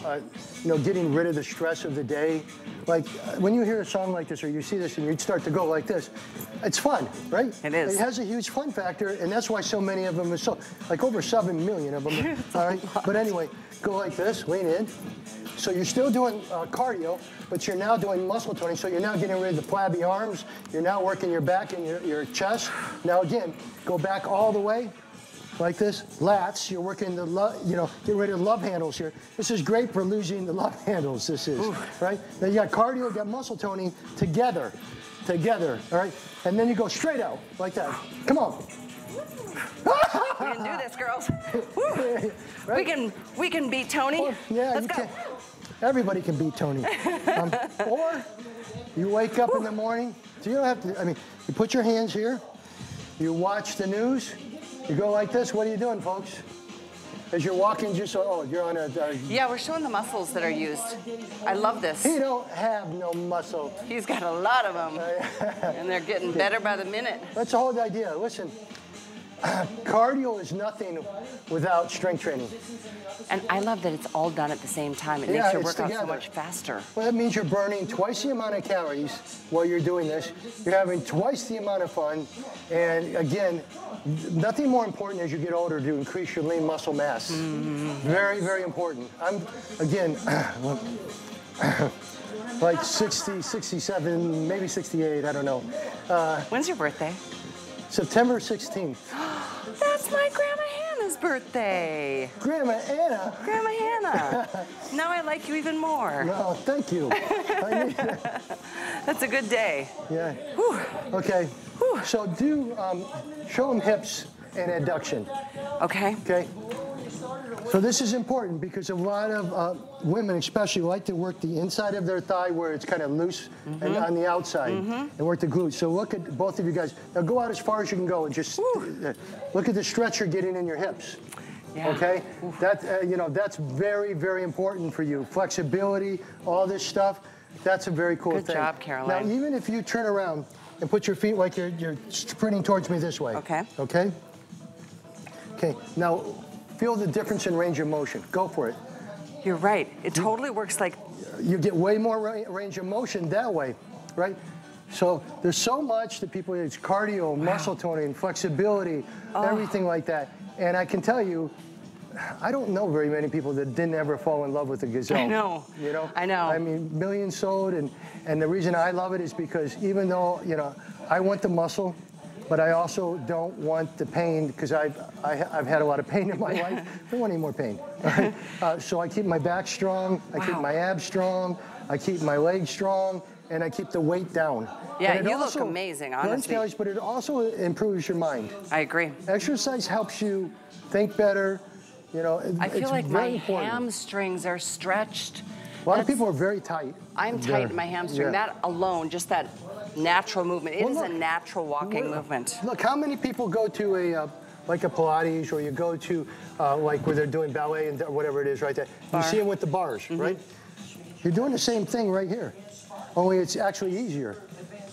you know, getting rid of the stress of the day. Like when you hear a song like this or you see this and you start to go like this, it's fun, right? It is. It has a huge fun factor, and that's why so many of them are so, like over 7 million of them. All right. But anyway, go like this, lean in. So you're still doing cardio, but you're now doing muscle toning. So you're now getting rid of the flabby arms. You're now working your back and your chest. Now again, go back all the way like this. Lats, you're working the, you know, get rid of the love handles here. This is great for losing the love handles, this is, right? Now you got cardio, you got muscle toning together, all right? And then you go straight out like that. Come on. We can do this, girls. Right? We can beat Tony. Oh, yeah, let's go. Everybody can beat Tony. Or you wake up in the morning, so you don't have to, I mean, you put your hands here, you watch the news, you go like this. What are you doing, folks? As you're walking, just so, oh, you're on a... yeah, we're showing the muscles that are used. I love this. He don't have no muscle. He's got a lot of them, and they're getting better by the minute. That's the whole idea. Listen, cardio is nothing without strength training. And I love that it's all done at the same time. It makes your workout so much faster. Well, that means you're burning twice the amount of calories while you're doing this. You're having twice the amount of fun. And again, nothing more important as you get older to increase your lean muscle mass. Mm-hmm. Very, very important. I'm, again, like 60, 67, maybe 68, I don't know. When's your birthday? September 16th. That's my Grandma Hannah's birthday. Grandma Anna? Grandma Hannah. Now I like you even more. No, thank you. I mean, that's a good day. Yeah. Whew. Okay. Whew. So do, show them hips and adduction. Okay. Okay. So this is important because a lot of women especially like to work the inside of their thigh where it's kind of loose and on the outside and work the glutes. So look at both of you guys. Now go out as far as you can go and just look at the stretch you're getting in your hips. Yeah. Okay? That, you know, that's very, very important for you. Flexibility, all this stuff, that's a very cool thing. Good job, Caroline. Now even if you turn around and put your feet like you're sprinting towards me this way. Okay. Okay? Okay. Now, feel the difference in range of motion. Go for it. You're right. It totally works like... You get way more range of motion that way, right? So there's so much that people use, cardio, muscle toning, flexibility, everything like that. And I can tell you, I don't know very many people that didn't ever fall in love with the Gazelle. I know. You know? I know. I mean, millions sold, and the reason I love it is because even though, you know, I want the muscle, but I also don't want the pain because I've had a lot of pain in my life. I don't want any more pain. Right? So I keep my back strong, I keep my abs strong, I keep my legs strong, and I keep the weight down. Yeah, you also look amazing, honestly. Calories, but it also improves your mind. I agree. Exercise helps you think better. You know, I feel like my hamstrings are stretched. A lot of people are very tight. I'm tight in my hamstring. Yeah. That alone, just that natural movement. It is a natural walking movement. Look, how many people go to a, like a Pilates, or you go to, like where they're doing ballet and whatever it is right there. Bar. You see them with the bars, right? You're doing the same thing right here, only it's actually easier,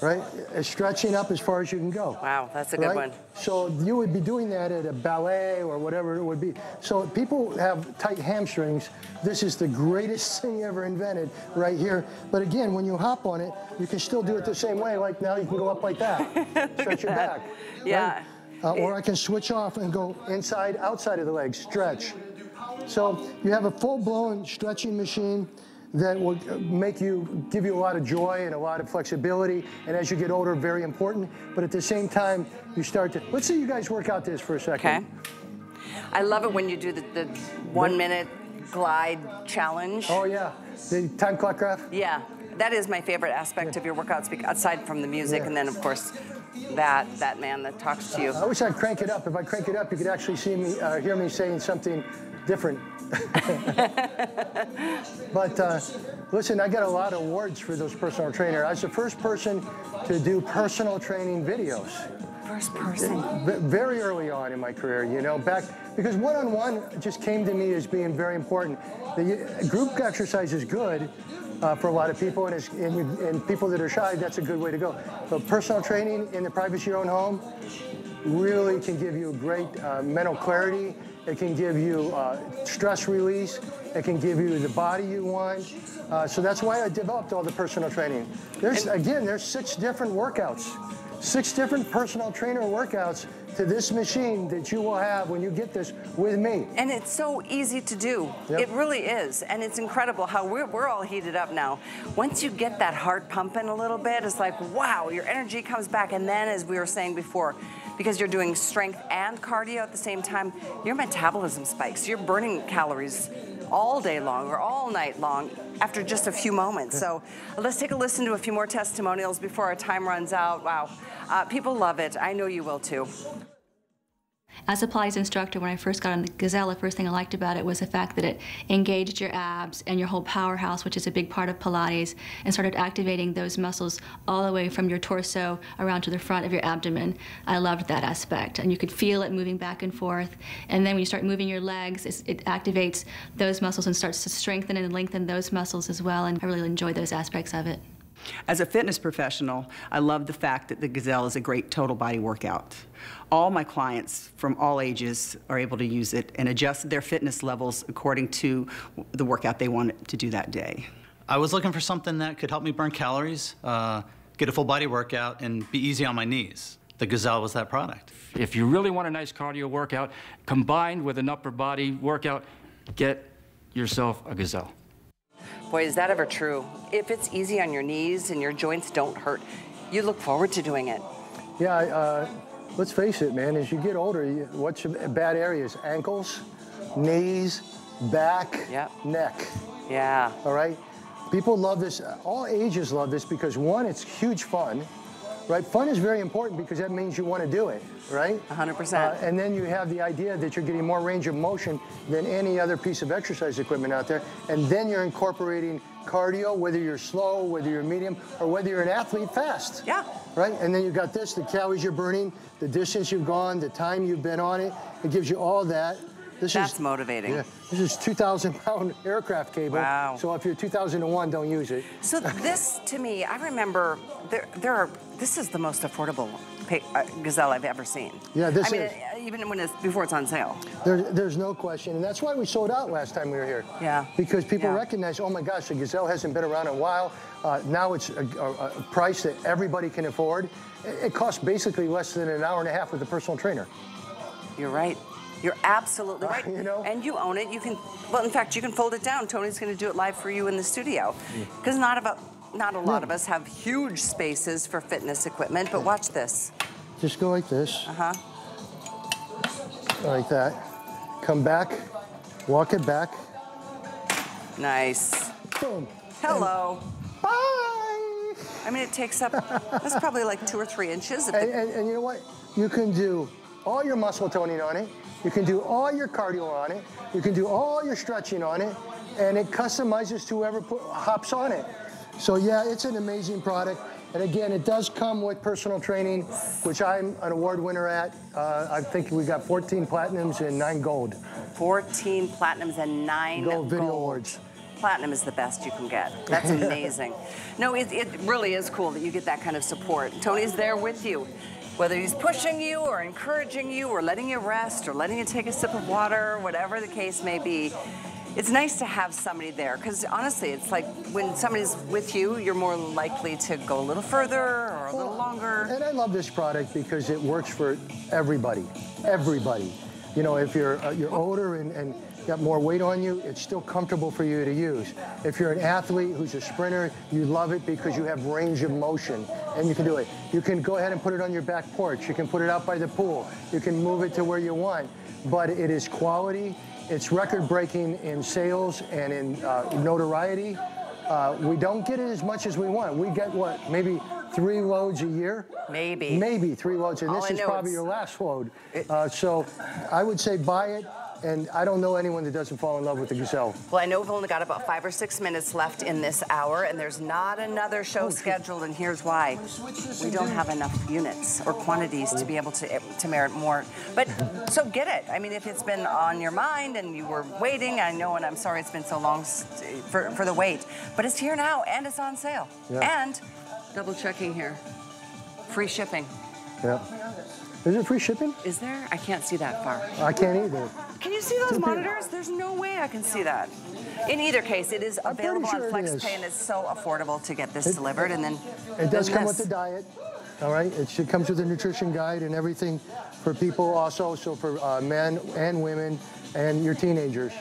right? It's stretching up as far as you can go. Wow, that's a good one. So you would be doing that at a ballet or whatever it would be. So people have tight hamstrings. This is the greatest thing ever invented right here. But again, when you hop on it, you can still do it the same way. Like now you can go up like that, stretch your back. Yeah. Right? Or I can switch off and go inside, outside of the legs, stretch. So you have a full-blown stretching machine that will make you, give you a lot of joy and a lot of flexibility, and as you get older, very important. But at the same time, you start to, let's see you guys work out this for a second. Okay. I love it when you do the 1 minute glide challenge. Oh yeah, the time clock graph? Yeah, that is my favorite aspect of your workouts, aside from the music, and then of course, that man that talks to you. I wish I'd crank it up. If I crank it up, you could actually see me, hear me saying something different. But listen, I got a lot of awards for those personal trainers. I was the first person to do personal training videos. First person? Very early on in my career, you know, back, because one-on-one just came to me as being very important. The group exercise is good for a lot of people, and, people that are shy, that's a good way to go. But personal training in the privacy of your own home really can give you great mental clarity. It can give you stress release. It can give you the body you want. So that's why I developed all the personal training. There's, again, there's 6 different workouts, 6 different personal trainer workouts to this machine that you will have when you get this with me. And it's so easy to do. Yep. It really is. And it's incredible how we're all heated up now. Once you get that heart pumping a little bit, it's like, wow, your energy comes back. And then, as we were saying before, because you're doing strength and cardio at the same time, your metabolism spikes. You're burning calories all day long or all night long after just a few moments. So let's take a listen to a few more testimonials before our time runs out. Wow, people love it. I know you will too. As a Pilates instructor, when I first got on the Gazelle, the first thing I liked about it was the fact that it engaged your abs and your whole powerhouse, which is a big part of Pilates, and started activating those muscles all the way from your torso around to the front of your abdomen. I loved that aspect, and you could feel it moving back and forth. And then when you start moving your legs, it activates those muscles and starts to strengthen and lengthen those muscles as well, and I really enjoyed those aspects of it. As a fitness professional, I love the fact that the Gazelle is a great total body workout. All my clients from all ages are able to use it and adjust their fitness levels according to the workout they want to do that day. I was looking for something that could help me burn calories, get a full body workout, and be easy on my knees. The Gazelle was that product. If you really want a nice cardio workout combined with an upper body workout, get yourself a Gazelle. Boy, is that ever true. If it's easy on your knees and your joints don't hurt, you look forward to doing it. Yeah, let's face it, man. As you get older, what's your bad areas? Ankles, knees, back, yep. Neck. Yeah. All right? People love this. All ages love this because, one, it's huge fun. Right? Fun is very important because that means you want to do it, right? 100%. And then you have the idea that you're getting more range of motion than any other piece of exercise equipment out there. And then you're incorporating cardio, whether you're slow, whether you're medium, or whether you're an athlete fast. Yeah. Right? And then you've got this, the calories you're burning, the distance you've gone, the time you've been on it. It gives you all that. That's motivating. Yeah, this is 2,000-pound aircraft cable. Wow. So if you're 2001, don't use it. So this, to me, I remember this is the most affordable Gazelle I've ever seen. Yeah, this is. I mean, even when before it's on sale. There's no question, and that's why we sold out last time we were here. Yeah. Because people recognize, oh my gosh, the Gazelle hasn't been around in a while. Now it's a price that everybody can afford. It costs basically less than an hour and a half with a personal trainer. You're right. You're absolutely right, you know? And you own it. You can, well, in fact, you can fold it down. Tony's going to do it live for you in the studio, because not a lot of us have huge spaces for fitness equipment. But watch this. Just go like this. Like that. Come back. Walk it back. Nice. Boom. Hello. And bye. I mean, it takes up. That's probably like 2 or 3 inches. And you know what? You can do all your muscle toning on it. You can do all your cardio on it. You can do all your stretching on it. And it customizes to whoever hops on it. So yeah, it's an amazing product. And again, it does come with personal training, which I'm an award winner at. I think we got 14 platinums and 9 gold. 14 platinums and 9 gold. Video awards. Platinum is the best you can get. That's amazing. No, it really is cool that you get that kind of support. Tony's there with you. Whether he's pushing you or encouraging you or letting you rest or letting you take a sip of water, whatever the case may be, it's nice to have somebody there. Because honestly, it's like when somebody's with you, you're more likely to go a little further or a little longer. And I love this product because it works for everybody, everybody. You know, if you're older and got more weight on you, it's still comfortable for you to use. If you're an athlete who's a sprinter, you love it because you have range of motion and you can do it. You can go ahead and put it on your back porch. You can put it out by the pool. You can move it to where you want, but it is quality. It's record-breaking in sales and in notoriety. We don't get it as much as we want. We get, what, maybe 3 loads a year? Maybe. Maybe 3 loads, and this is probably your last load. So I would say buy it. And I don't know anyone that doesn't fall in love with the Gazelle. Well, I know we've only got about 5 or 6 minutes left in this hour, and there's not another show scheduled, and here's why. We don't have enough units or quantities to be able to merit more. But so get it. I mean, if it's been on your mind and you were waiting, I know, and I'm sorry it's been so long for the wait, but it's here now, and it's on sale. Yeah. And double checking here, free shipping. Yeah. Is it free shipping? Is there? I can't see that far. I can't either. Can you see those monitors? There's no way I can see that. In either case, it is available on FlexPay, and it's so affordable to get this delivered. And then it does come with the diet, all right? It comes with a nutrition guide and everything for people also, so for men and women and your teenagers.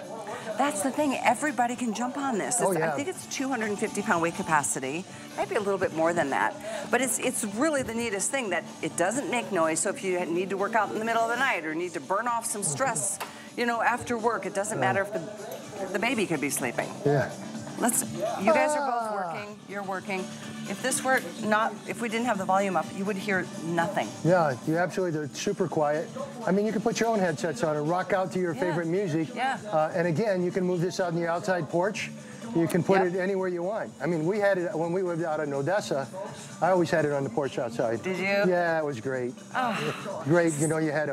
That's the thing. Everybody can jump on this. Oh, yeah. I think it's 250-pound weight capacity, maybe a little bit more than that. But it's really the neatest thing that it doesn't make noise. So if you need to work out in the middle of the night or need to burn off some stress, you know, after work, it doesn't matter if the baby could be sleeping. Yeah. You guys are both working. you're working. If this were not, if we didn't have the volume up, you would hear nothing. Yeah, you absolutely, they're super quiet. I mean, you can put your own headsets on and rock out to your favorite music. Yeah. And again, you can move this out on the outside porch. You can put it anywhere you want. I mean, we had it when we lived out in Odessa. I always had it on the porch outside. Did you? Yeah, it was great. Oh. Great, you know, you had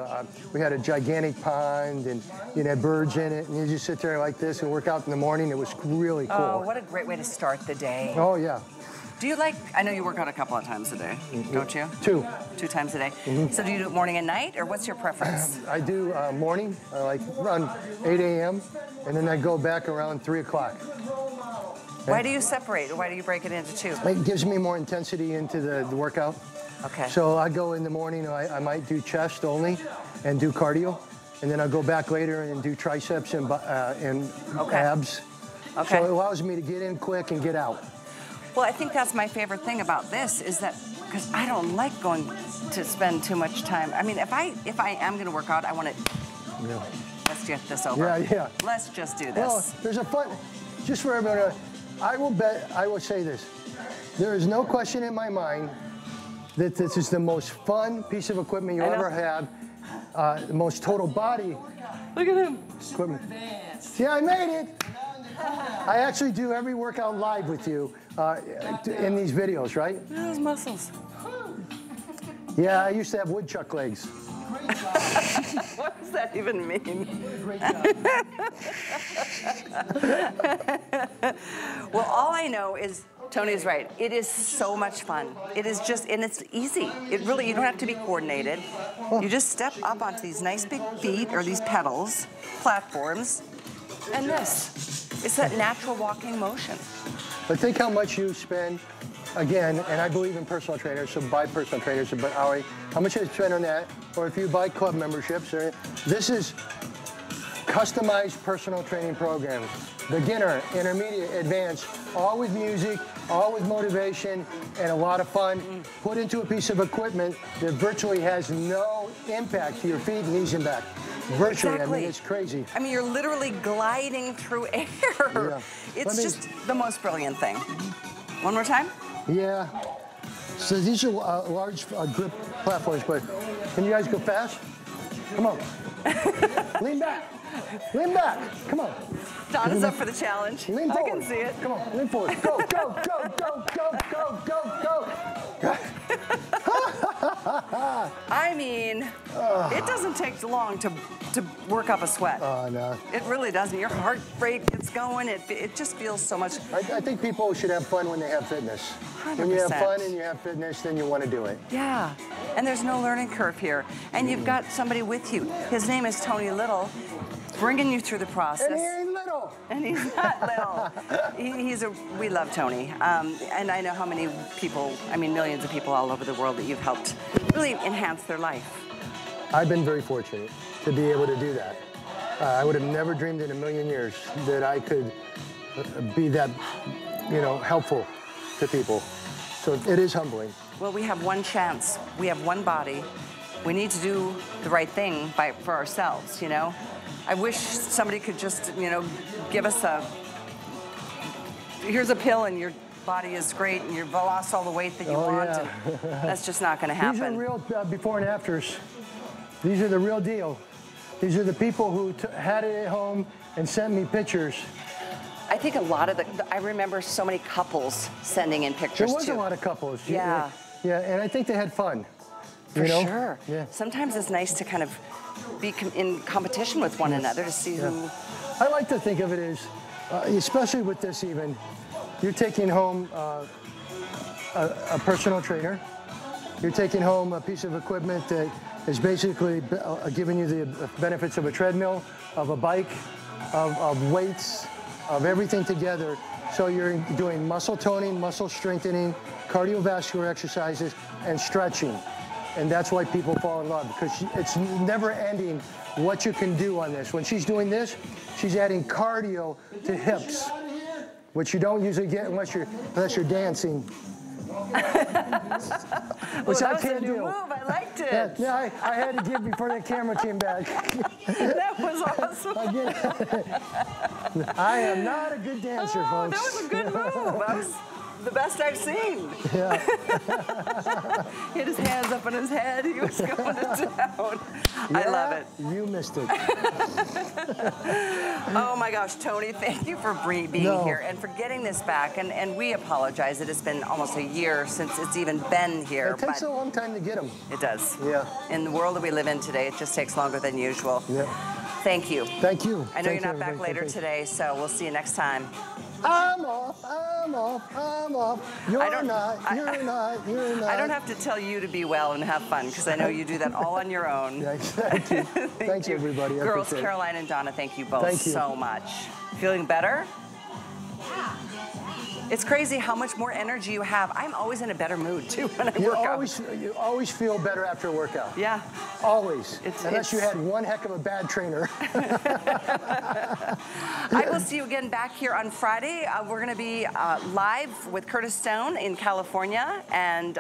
we had a gigantic pond and you had birds in it, and you just sit there like this and work out in the morning. It was really cool. Oh, what a great way to start the day. Oh, yeah. Do you like, I know you work out a couple of times a day, don't you? Two times a day. So do you do it morning and night, or what's your preference? I do morning, like around 8 a.m., and then I go back around 3 o'clock. Why do you separate, or why do you break it into two? It gives me more intensity into the workout. Okay. So I go in the morning, I might do chest only and do cardio, and then I'll go back later and do triceps and abs. Okay. So it allows me to get in quick and get out. Well, I think that's my favorite thing about this is that, because I don't like going to spend too much time. I mean, if I am going to work out, I want to, let's get this over. Yeah, yeah. Let's just do this. Well, there's a fun, just for everyone, I will say this. There is no question in my mind that this is the most fun piece of equipment you'll ever have. The most total body. Look at him. Equipment. Yeah, I made it. I actually do every workout live with you in these videos, right? Look at those muscles. Yeah, I used to have woodchuck legs. Great job. What does that even mean? Great job. Well, all I know is Tony's right. It is so much fun. It is just, and it's easy. It really, you don't have to be coordinated. You just step up onto these nice big feet or these pedals, platforms, and this. It's that natural walking motion. But think how much you spend, again, and I believe in personal trainers, so buy personal trainers, but Ari, how much you spend on that, or if you buy club memberships, or this is customized personal training programs. Beginner, intermediate, advanced, all with music, all with motivation, and a lot of fun, put into a piece of equipment that virtually has no impact to your feet, knees, and back. Virtually, exactly. I mean, it's crazy. I mean, you're literally gliding through air. Yeah. It's just the most brilliant thing. One more time? Yeah. So these are large grip platforms, but can you guys go fast? Come on. Lean back. Lean back. Come on. Donna's up for the challenge. Lean forward. I can see it. Come on. Lean forward. Go, go, go, go, go, go, go, go. I mean, it doesn't take long to work up a sweat. Oh, no. It really doesn't. Your heart rate gets going. It just feels so much. I think people should have fun when they have fitness. 100%. When you have fun and you have fitness, then you want to do it. Yeah. And there's no learning curve here. And you've got somebody with you. His name is Tony Little, bringing you through the process. And he ain't little. And he's not little. We love Tony. And I know how many people, I mean, millions of people all over the world that you've helped really enhance their life. I've been very fortunate to be able to do that. I would have never dreamed in a million years that I could be that, helpful to people. So it is humbling. Well, we have one chance. We have one body. We need to do the right thing for ourselves, I wish somebody could just, give us here's a pill and your body is great and you've lost all the weight that you want. Yeah. That's just not going to happen. These are real before and afters. These are the real deal. These are the people who had it at home and sent me pictures. I think a lot of I remember so many couples sending in pictures, too. There was a lot of couples. Yeah. Yeah, and I think they had fun. For sure. Yeah. Sometimes it's nice to kind of be in competition with one another to see who... I like to think of it as, especially with this even, you're taking home a personal trainer. You're taking home a piece of equipment that is basically giving you the benefits of a treadmill, of a bike, of weights, of everything together. So you're doing muscle toning, muscle strengthening, cardiovascular exercises, and stretching. And that's why people fall in love, because it's never ending what you can do on this. When she's doing this, she's adding cardio to hips, which you don't usually get unless you're dancing. Which I can't do. I liked it. Yeah, I had to give before the camera came back. That was awesome. I am not a good dancer, folks. That was a good move. the best I've seen. Yeah. He had his hands up on his head. He was going to town. Yeah, I love it. You missed it. Oh my gosh, Tony, thank you for being here and for getting this back. And we apologize. It has been almost a year since it's even been here. It takes a long time to get them. It does. Yeah. In the world that we live in today, it just takes longer than usual. Yeah. Thank you. Thank you. I know you're not back later today, so we'll see you next time. I'm off, I'm off, I'm off. You're not, you're not, you're not. I don't have to tell you to be well and have fun, because I know you do that all on your own. Yeah, exactly. Thanks, everybody. Girls, Caroline and Donna, thank you both so much. Feeling better? Yeah. It's crazy how much more energy you have. I'm always in a better mood, too, when I work out. You always feel better after a workout. Yeah. Always. Unless you had one heck of a bad trainer. I will see you again back here on Friday. We're going to be live with Curtis Stone in California. And